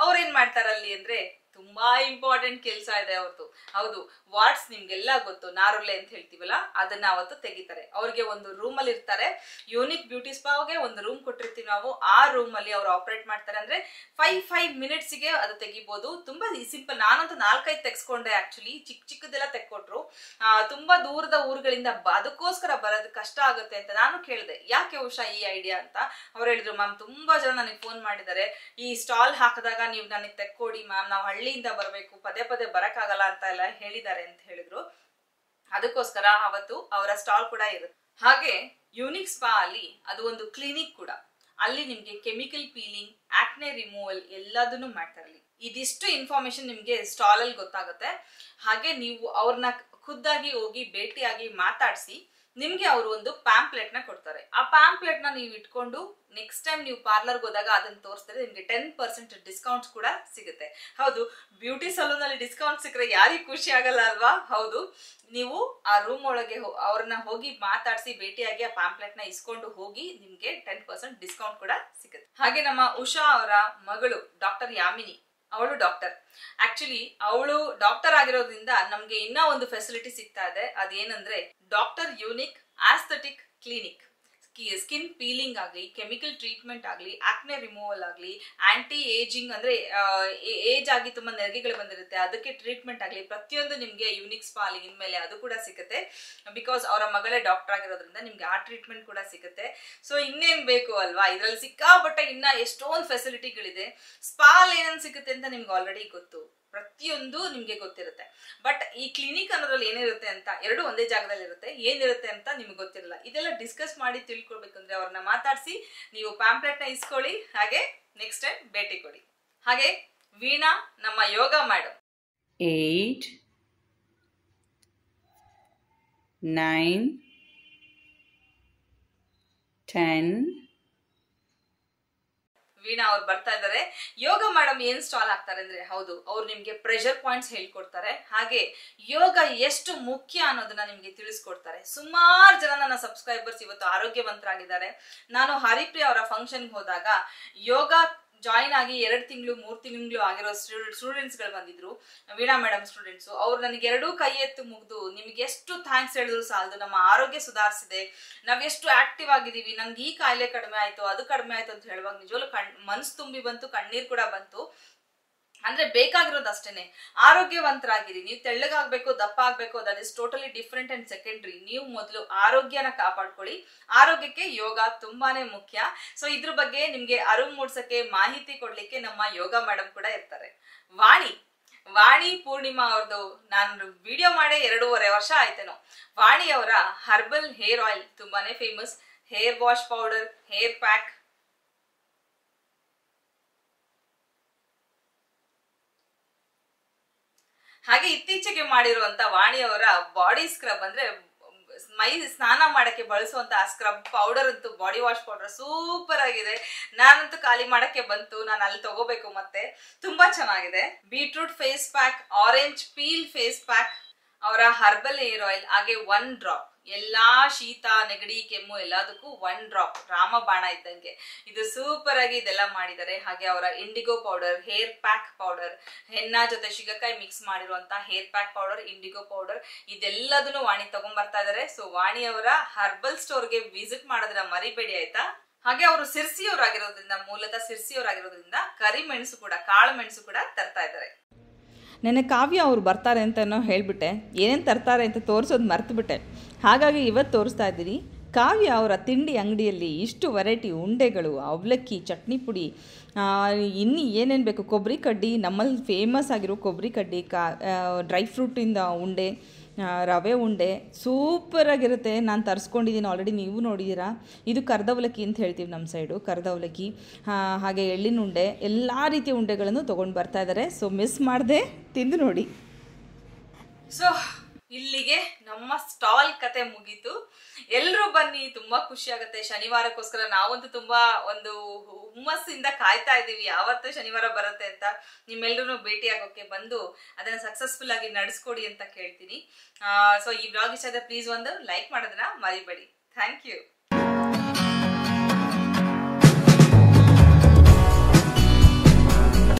ಅವ್ರೇನ್ ಮಾಡ್ತಾರಲ್ಲಿ ಅಂದ್ರೆ ತುಂಬಾ ಇಂಪಾರ್ಟೆಂಟ್ ಕೆಲಸ ಇದೆ ಅವತ್ತು ಹೌದು ವಾಟ್ಸ್ ನಿಮ್ಗೆಲ್ಲ ಗೊತ್ತು ನಾರುಳ್ಳೆ ಅಂತ ಹೇಳ್ತೀವಲ್ಲ ಅದನ್ನ ಅವತ್ತು ತೆಗಿತಾರೆ ಅವ್ರಿಗೆ ಒಂದು ರೂಮ್ ಅಲ್ಲಿ ಇರ್ತಾರೆ ಯೂನಿಕ್ ಬ್ಯೂಟಿ ಸ್ಪಾಗೆ ಒಂದು ರೂಮ್ ಕೊಟ್ಟಿರ್ತೀವಿ ನಾವು ಆ ರೂಮ್ ಅಲ್ಲಿ ಅವ್ರು ಆಪರೇಟ್ ಮಾಡ್ತಾರೆ ಅಂದ್ರೆ 5 ಮಿನಿಟ್ಸ್ಗೆ ಅದು ತೆಗಿಬಹುದು ತುಂಬಾ ಸಿಂಪಲ್ ನಾನಂತೂ 4-5 ತೆಗೆಸ್ಕೊಂಡೆ ಆಕ್ಚುಲಿ ಚಿಕ್ಕದೆಲ್ಲ ತೆಕ್ಕೊಟ್ರು ತುಂಬಾ ದೂರದ ಊರುಗಳಿಂದ ಅದಕ್ಕೋಸ್ಕರ ಬರೋದು ಕಷ್ಟ ಆಗುತ್ತೆ ಅಂತ ನಾನು ಕೇಳಿದೆ ಯಾಕೆ ಉಷಾ ಈ ಐಡಿಯಾ ಅಂತ ಅವ್ರು ಹೇಳಿದ್ರು ಮ್ಯಾಮ್ ತುಂಬಾ ಜನ ನನಗೆ ಫೋನ್ ಮಾಡಿದ್ದಾರೆ ಈ ಸ್ಟಾಲ್ ಹಾಕಿದಾಗ ನೀವು ನನಗೆ ತೆಕ್ಕೊಡಿ ಮ್ಯಾಮ್ ನಾವು ಹಳ್ಳಿಯಿಂದ ಬರಬೇಕು ಪದೇ ಪದೇ ಬರಕ್ಕಾಗಲ್ಲ ಅಂತ ಎಲ್ಲ ಹೇಳಿದ್ದಾರೆ ಅಂತ ಹೇಳಿದ್ರು ಅದಕ್ಕೋಸ್ಕರ ಅವತ್ತು ಅವರ ಸ್ಟಾಲ್ ಕೂಡ ಇರುತ್ತೆ ಹಾಗೆ ಯೂನಿಕ್ ಸ್ಪಾ ಅಲ್ಲಿ ಅದು ಒಂದು ಕ್ಲಿನಿಕ್ ಕೂಡ ಅಲ್ಲಿ ನಿಮ್ಗೆ ಕೆಮಿಕಲ್ ಪೀಲಿಂಗ್ ಆಕ್ನೆ ರಿಮೂವಲ್ ಎಲ್ಲದನ್ನು ಮಾಡ್ತಾರೆ ಅಲ್ಲಿ ಇದಿಷ್ಟು ಇನ್ಫಾರ್ಮೇಶನ್ ನಿಮ್ಗೆ ಸ್ಟಾಲ್ ಅಲ್ಲಿ ಗೊತ್ತಾಗುತ್ತೆ ಹಾಗೆ ನೀವು ಅವ್ರನ್ನ ಖುದ್ದಾಗಿ ಹೋಗಿ ಭೇಟಿಯಾಗಿ ಮಾತಾಡಿಸಿ ನಿಮ್ಗೆ ಅವರು ಒಂದು ಪ್ಯಾಂಪ್ಲೆಟ್ ನ ಕೊಡ್ತಾರೆ ಆ ಪ್ಯಾಂಪ್ಲೆಟ್ ನ ನೀವು ಇಟ್ಕೊಂಡು ನೆಕ್ಸ್ಟ್ ಟೈಮ್ ನೀವು ಪಾರ್ಲರ್ಗೆ ಹೋದಾಗ ಅದನ್ನ ತೋರಿಸಿದ್ರೆ ನಿಮ್ಗೆ 10% ಡಿಸ್ಕೌಂಟ್ ಕೂಡ ಸಿಗುತ್ತೆ ಹೌದು ಬ್ಯೂಟಿ ಸಲೂನ್ ಅಲ್ಲಿ ಡಿಸ್ಕೌಂಟ್ ಸಿಕ್ಕರೆ ಯಾರಿಗೂ ಖುಷಿ ಆಗಲ್ಲ ಅಲ್ವಾ ಹೌದು ನೀವು ಆ ರೂಮ್ ಒಳಗೆ ಅವ್ರನ್ನ ಹೋಗಿ ಮಾತಾಡಿಸಿ ಭೇಟಿಯಾಗಿ ಆ ಪ್ಯಾಂಪ್ಲೆಟ್ ನ ಇಸ್ಕೊಂಡು ಹೋಗಿ ನಿಮ್ಗೆ 10% ಡಿಸ್ಕೌಂಟ್ ಕೂಡ ಸಿಗುತ್ತೆ ಹಾಗೆ ನಮ್ಮ ಉಷಾ ಅವರ ಮಗಳು ಡಾಕ್ಟರ್ ಯಾಮಿನಿ ಅವಳು ಡಾಕ್ಟರ್ ಆಕ್ಚುಲಿ ಅವಳು ಡಾಕ್ಟರ್ ಆಗಿರೋದ್ರಿಂದ ನಮ್ಗೆ ಇನ್ನೂ ಒಂದು ಫೆಸಿಲಿಟಿ ಸಿಗ್ತಾ ಇದೆ ಅದೇನಂದ್ರೆ doctor unique aesthetic clinic skin peeling ಆಗಲಿ ಕೆಮಿಕಲ್ ಟ್ರೀಟ್ಮೆಂಟ್ ಆಗಲಿ ಆಕ್ನೆ ರಿಮೂವಲ್ ಆಗಲಿ ಆಂಟಿ ಏಜಿಂಗ್ ಅಂದ್ರೆ ಏಜ್ ಆಗಿ ತುಂಬಾ ನೆರಿಗೆಗಳು ಬಂದಿರುತ್ತೆ ಅದಕ್ಕೆ ಟ್ರೀಟ್ಮೆಂಟ್ ಆಗಲಿ ಪ್ರತಿಯೊಂದು ನಿಮಗೆ ಯೂನಿಕ್ ಸ್ಪಾ ಅಲ್ಲಿ ಇನ್ಮೇಲೆ ಅದು ಕೂಡ ಸಿಗುತ್ತೆ ಬಿಕಾಸ್ ಅವರ ಮಗಳೇ ಡಾಕ್ಟರ್ ಆಗಿರೋದ್ರಿಂದ ನಿಮ್ಗೆ ಆ ಟ್ರೀಟ್ಮೆಂಟ್ ಕೂಡ ಸಿಗುತ್ತೆ ಸೊ ಇನ್ನೇನ್ ಬೇಕು ಅಲ್ವಾ ಇದರಲ್ಲಿ ಸಿಕ್ಕಾಪಟ್ಟೆ ಇನ್ನ ಎಷ್ಟೊಂದು ಫೆಸಿಲಿಟಿಗಳಿದೆ ಸ್ಪಾ ಅಲ್ಲಿ ಏನೇನು ಸಿಗುತ್ತೆ ಅಂತ ನಿಮ್ಗೆ ಆಲ್ರೆಡಿ ಗೊತ್ತು ಪ್ರತಿಯೊಂದು ನಿಮ್ಗೆ ಗೊತ್ತಿರುತ್ತೆ ಬಟ್ ಈ ಕ್ಲಿನಿಕ್ ಅನ್ನೋದ್ರಲ್ಲಿ ಏನಿರುತ್ತೆ ಅಂತ ಎರಡು ಒಂದೇ ಜಾಗದಲ್ಲಿ ಇರುತ್ತೆ ಏನಿರುತ್ತೆ ಅಂತ ನಿಮ್ಗೆ ಗೊತ್ತಿರಲ್ಲ ಇದೆಲ್ಲ ಡಿಸ್ಕಸ್ ಮಾಡಿ ತಿಳ್ಕೊಳ್ಬೇಕಂದ್ರೆ ಅವ್ರನ್ನ ಮಾತಾಡಿಸಿ ನೀವು ಪ್ಯಾಂಪ್ಲೆಟ್ ನ ಇಸ್ಕೊಳ್ಳಿ ಹಾಗೆ ನೆಕ್ಸ್ಟ್ ಟೈಮ್ ಭೇಟಿ ಕೊಡಿ ಹಾಗೆ ವೀಣಾ ನಮ್ಮ ಯೋಗ ಮೇಡಮ್ 8 9, 10. ವೀಣಾ ಅವರು ಬರ್ತಾ ಇದ್ದಾರೆ. ಯೋಗ ಮೇಡಮ್ ಏನ್ ಸ್ಟಾಲ್ ಆಗ್ತಾರೆ ಅಂದ್ರೆ ಹೌದು, ಅವರು ನಿಮಗೆ ಪ್ರೆಷರ್ ಪಾಯಿಂಟ್ಸ್ ಹೇಳ್ಕೊಡ್ತಾರೆ, ಹಾಗೆ ಯೋಗ ಎಷ್ಟು ಮುಖ್ಯ ಅನ್ನೋದನ್ನ ನಿಮಗೆ ತಿಳಿಸ್ಕೊಡ್ತಾರೆ. ಸುಮಾರು ಜನ ನನ್ನ ಸಬ್ಸ್ಕ್ರೈಬರ್ಸ್ ಇವತ್ತು ಆರೋಗ್ಯವಂತರಾಗಿದ್ದಾರೆ. ನಾನು ಹರಿಪ್ರಿಯ ಅವರ ಫಂಕ್ಷನ್ಗೆ ಹೋದಾಗ ಯೋಗ ಜಾಯಿನ್ ಆಗಿ 2 ತಿಂಗಳು 3 ತಿಂಗಳು ಆಗಿರೋ ಸ್ಟೂಡೆಂಟ್ಸ್ಗಳು ಬಂದಿದ್ರು, ವೀಣಾ ಮೇಡಮ್ ಸ್ಟೂಡೆಂಟ್ಸು. ಅವ್ರು ನನಗೆ 2 ಕೈ ಎತ್ತು ಮುಗ್ದು ನಿಮ್ಗೆ ಎಷ್ಟು ಥ್ಯಾಂಕ್ಸ್ ಹೇಳಿದ್ರು ಸಾಲದು. ನಮ್ಮ ಆರೋಗ್ಯ ಸುಧಾರಿಸಿದೆ, ನಾವು ಎಷ್ಟು ಆಕ್ಟಿವ್ ಆಗಿದ್ದೀವಿ, ನನ್ಗೆ ಈ ಕಾಯಿಲೆ ಕಡಿಮೆ ಆಯಿತು, ಅದು ಕಡಿಮೆ ಆಯಿತು ಅಂತ ಹೇಳುವಾಗ ನಿಜವಲ್ಲೂ ಮನಸ್ಸು ತುಂಬಿ ಬಂತು, ಕಣ್ಣೀರು ಕೂಡ ಬಂತು. ಅಂದ್ರೆ ಬೇಕಾಗಿರೋದು ಅಷ್ಟೇನೆ, ಆರೋಗ್ಯವಂತರಾಗಿರಿ. ನೀವು ತೆಳ್ಳಗಾಗಬೇಕು, ದಪ್ಪ ಆಗಬೇಕು, that is totally different and secondary. ನೀವು ಮೊದಲು ಆರೋಗ್ಯನ ಕಾಪಾಡ್ಕೊಳ್ಳಿ. ಆರೋಗ್ಯಕ್ಕೆ ಯೋಗ ತುಂಬಾನೇ ಮುಖ್ಯ. ಸೊ ಇದ್ರ ಬಗ್ಗೆ ನಿಮ್ಗೆ ಅರಿವು ಮೂಡಿಸಕ್ಕೆ, ಮಾಹಿತಿ ಕೊಡ್ಲಿಕ್ಕೆ ನಮ್ಮ ಯೋಗ ಮೇಡಮ್ ಕೂಡ ಇರ್ತಾರೆ. ವಾಣಿ ಪೂರ್ಣಿಮಾ ಅವ್ರದ್ದು ನಾನು ವಿಡಿಯೋ ಮಾಡಿ 2.5 ವರ್ಷ ಆಯ್ತೇನೋ. ವಾಣಿ ಅವರ ಹರ್ಬಲ್ ಹೇರ್ ಆಯಿಲ್ ತುಂಬಾನೇ famous. Hair wash powder, hair pack, ಹಾಗೆ ಇತ್ತೀಚೆಗೆ ಮಾಡಿರುವಂತ ವಾಣಿಯವರ ಬಾಡಿ ಸ್ಕ್ರಬ್, ಅಂದ್ರೆ ಮೈ ಸ್ನಾನ ಮಾಡಕ್ಕೆ ಬಳಸುವಂತ ಸ್ಕ್ರಬ್ ಪೌಡರ್ ಅಂತೂ, ಬಾಡಿ ವಾಶ್ ಪೌಡರ್ ಸೂಪರ್ ಆಗಿದೆ. ನಾನಂತೂ ಖಾಲಿ ಮಾಡಕ್ಕೆ ಬಂತು, ನಾನು ಅಲ್ಲಿ ತಗೋಬೇಕು. ಮತ್ತೆ ತುಂಬಾ ಚೆನ್ನಾಗಿದೆ. Beetroot face pack, orange peel face pack, ಅವರ ಹರ್ಬಲ್ ಹೇರ್ ಆಯಿಲ್, ಹಾಗೆ 1 ಡ್ರಾಪ್ ಎಲ್ಲಾ ಶೀತ ನೆಗಡಿ ಕೆಮ್ಮು ಎಲ್ಲದಕ್ಕೂ 1 ಡ್ರಾಪ್ ರಾಮಬಾಣ ಇದ್ದಂಗೆ ಇದು ಸೂಪರ್ ಆಗಿ ಇದೆಲ್ಲ ಮಾಡಿದ್ದಾರೆ. ಹಾಗೆ ಅವರ indigo powder, hair pack powder, henna ಜೊತೆ ಶಿಗಕಾಯಿ ಮಿಕ್ಸ್ ಮಾಡಿರುವಂತ hair pack powder, indigo powder, ಇದೆಲ್ಲದನ್ನು ವಾಣಿ ತಗೊಂಡ್ಬರ್ತಾ ಇದಾರೆ. ಸೊ ವಾಣಿಯವರ ಹರ್ಬಲ್ ಸ್ಟೋರ್ಗೆ ವಿಸಿಟ್ ಮಾಡೋದನ್ನ ಮರಿಬೇಡಿ ಆಯ್ತಾ. ಹಾಗೆ ಅವರು ಸಿರ್ಸಿಯವರಾಗಿರೋದ್ರಿಂದ, ಮೂಲತಃ ಸಿರ್ಸಿಯವರಾಗಿರೋದ್ರಿಂದ ಕರಿಮೆಣಸು ಕೂಡ, ಕಾಳು ಮೆಣಸು ಕೂಡ ತರ್ತಾ ಇದ್ದಾರೆ. ನೆನೆ ಕಾವ್ಯ ಅವರು ಬರ್ತಾರೆ ಅಂತನೋ ಹೇಳಿಬಿಟ್ಟೆ, ಏನೇನು ತರ್ತಾರೆ ಅಂತ ತೋರಿಸೋದು ಮರೆತುಬಿಟ್ಟೆ, ಹಾಗಾಗಿ ಇವತ್ತು ತೋರಿಸ್ತಾ ಇದ್ದೀನಿ. ಕಾವ್ಯ ಅವರ ತಿಂಡಿ ಅಂಗಡಿಯಲ್ಲಿ ಇಷ್ಟು ವೆರೈಟಿ ಉಂಡೆಗಳು, ಅವಲಕ್ಕಿ, ಚಟ್ನಿ ಪುಡಿ, ಇನ್ನು ಏನೇನು ಬೇಕು, ಕೊಬ್ಬರಿ ಕಡ್ಡಿ, ನಮ್ಮಲ್ಲಿ ಫೇಮಸ್ ಆಗಿರೋ ಕೊಬ್ಬರಿ ಕಡ್ಡಿ, ಡ್ರೈ ಫ್ರೂಟಿಂದ ಉಂಡೆ, ರವೆ ಉಂಡೆ ಸೂಪರಾಗಿರುತ್ತೆ. ನಾನು ತರಿಸ್ಕೊಂಡಿದ್ದೀನಿ ಆಲ್ರೆಡಿ, ನೀವು ನೋಡಿದ್ದೀರಾ. ಇದು ಕರ್ದವಲಕ್ಕಿ ಅಂತ ಹೇಳ್ತೀವಿ ನಮ್ಮ ಸೈಡು, ಕರ್ದವಲಕ್ಕಿ, ಹಾಗೆ ಎಳ್ಳಿನ ಉಂಡೆ, ಎಲ್ಲ ರೀತಿಯ ಉಂಡೆಗಳನ್ನು ತೊಗೊಂಡು ಬರ್ತಾ ಇದ್ದಾರೆ. ಸೊ ಮಿಸ್ ಮಾಡದೆ ತಿಂದು ನೋಡಿ. ಸೊ ಇಲ್ಲಿಗೆ ನಮ್ಮ ಸ್ಟಾಲ್ ಕತೆ ಮುಗೀತು. ಎಲ್ಲರೂ ಬನ್ನಿ, ತುಂಬಾ ಖುಷಿ ಆಗುತ್ತೆ. ಶನಿವಾರಕ್ಕೋಸ್ಕರ ನಾವಂತೂ ತುಂಬಾ ಒಂದು ಹುಮ್ಮಸ್ಸಿಂದ ಕಾಯ್ತಾ ಇದ್ದೀವಿ, ಯಾವತ್ತೂ ಶನಿವಾರ ಬರುತ್ತೆ ಅಂತ. ನಿಮ್ಮೆಲ್ಲರೂ ಭೇಟಿ ಆಗೋಕೆ ಬಂದು ಅದನ್ನ ಸಕ್ಸಸ್ಫುಲ್ ಆಗಿ ನಡೆಸ್ಕೊಡಿ ಅಂತ ಕೇಳ್ತೀನಿ. ಸೊ ಈ ವ್ಲಾಗ್ ಇಷ್ಟ ಆದ್ರೆ ಪ್ಲೀಸ್ ಒಂದು ಲೈಕ್ ಮಾಡೋದನ್ನ ಮರಿಬೇಡಿ. Thank you.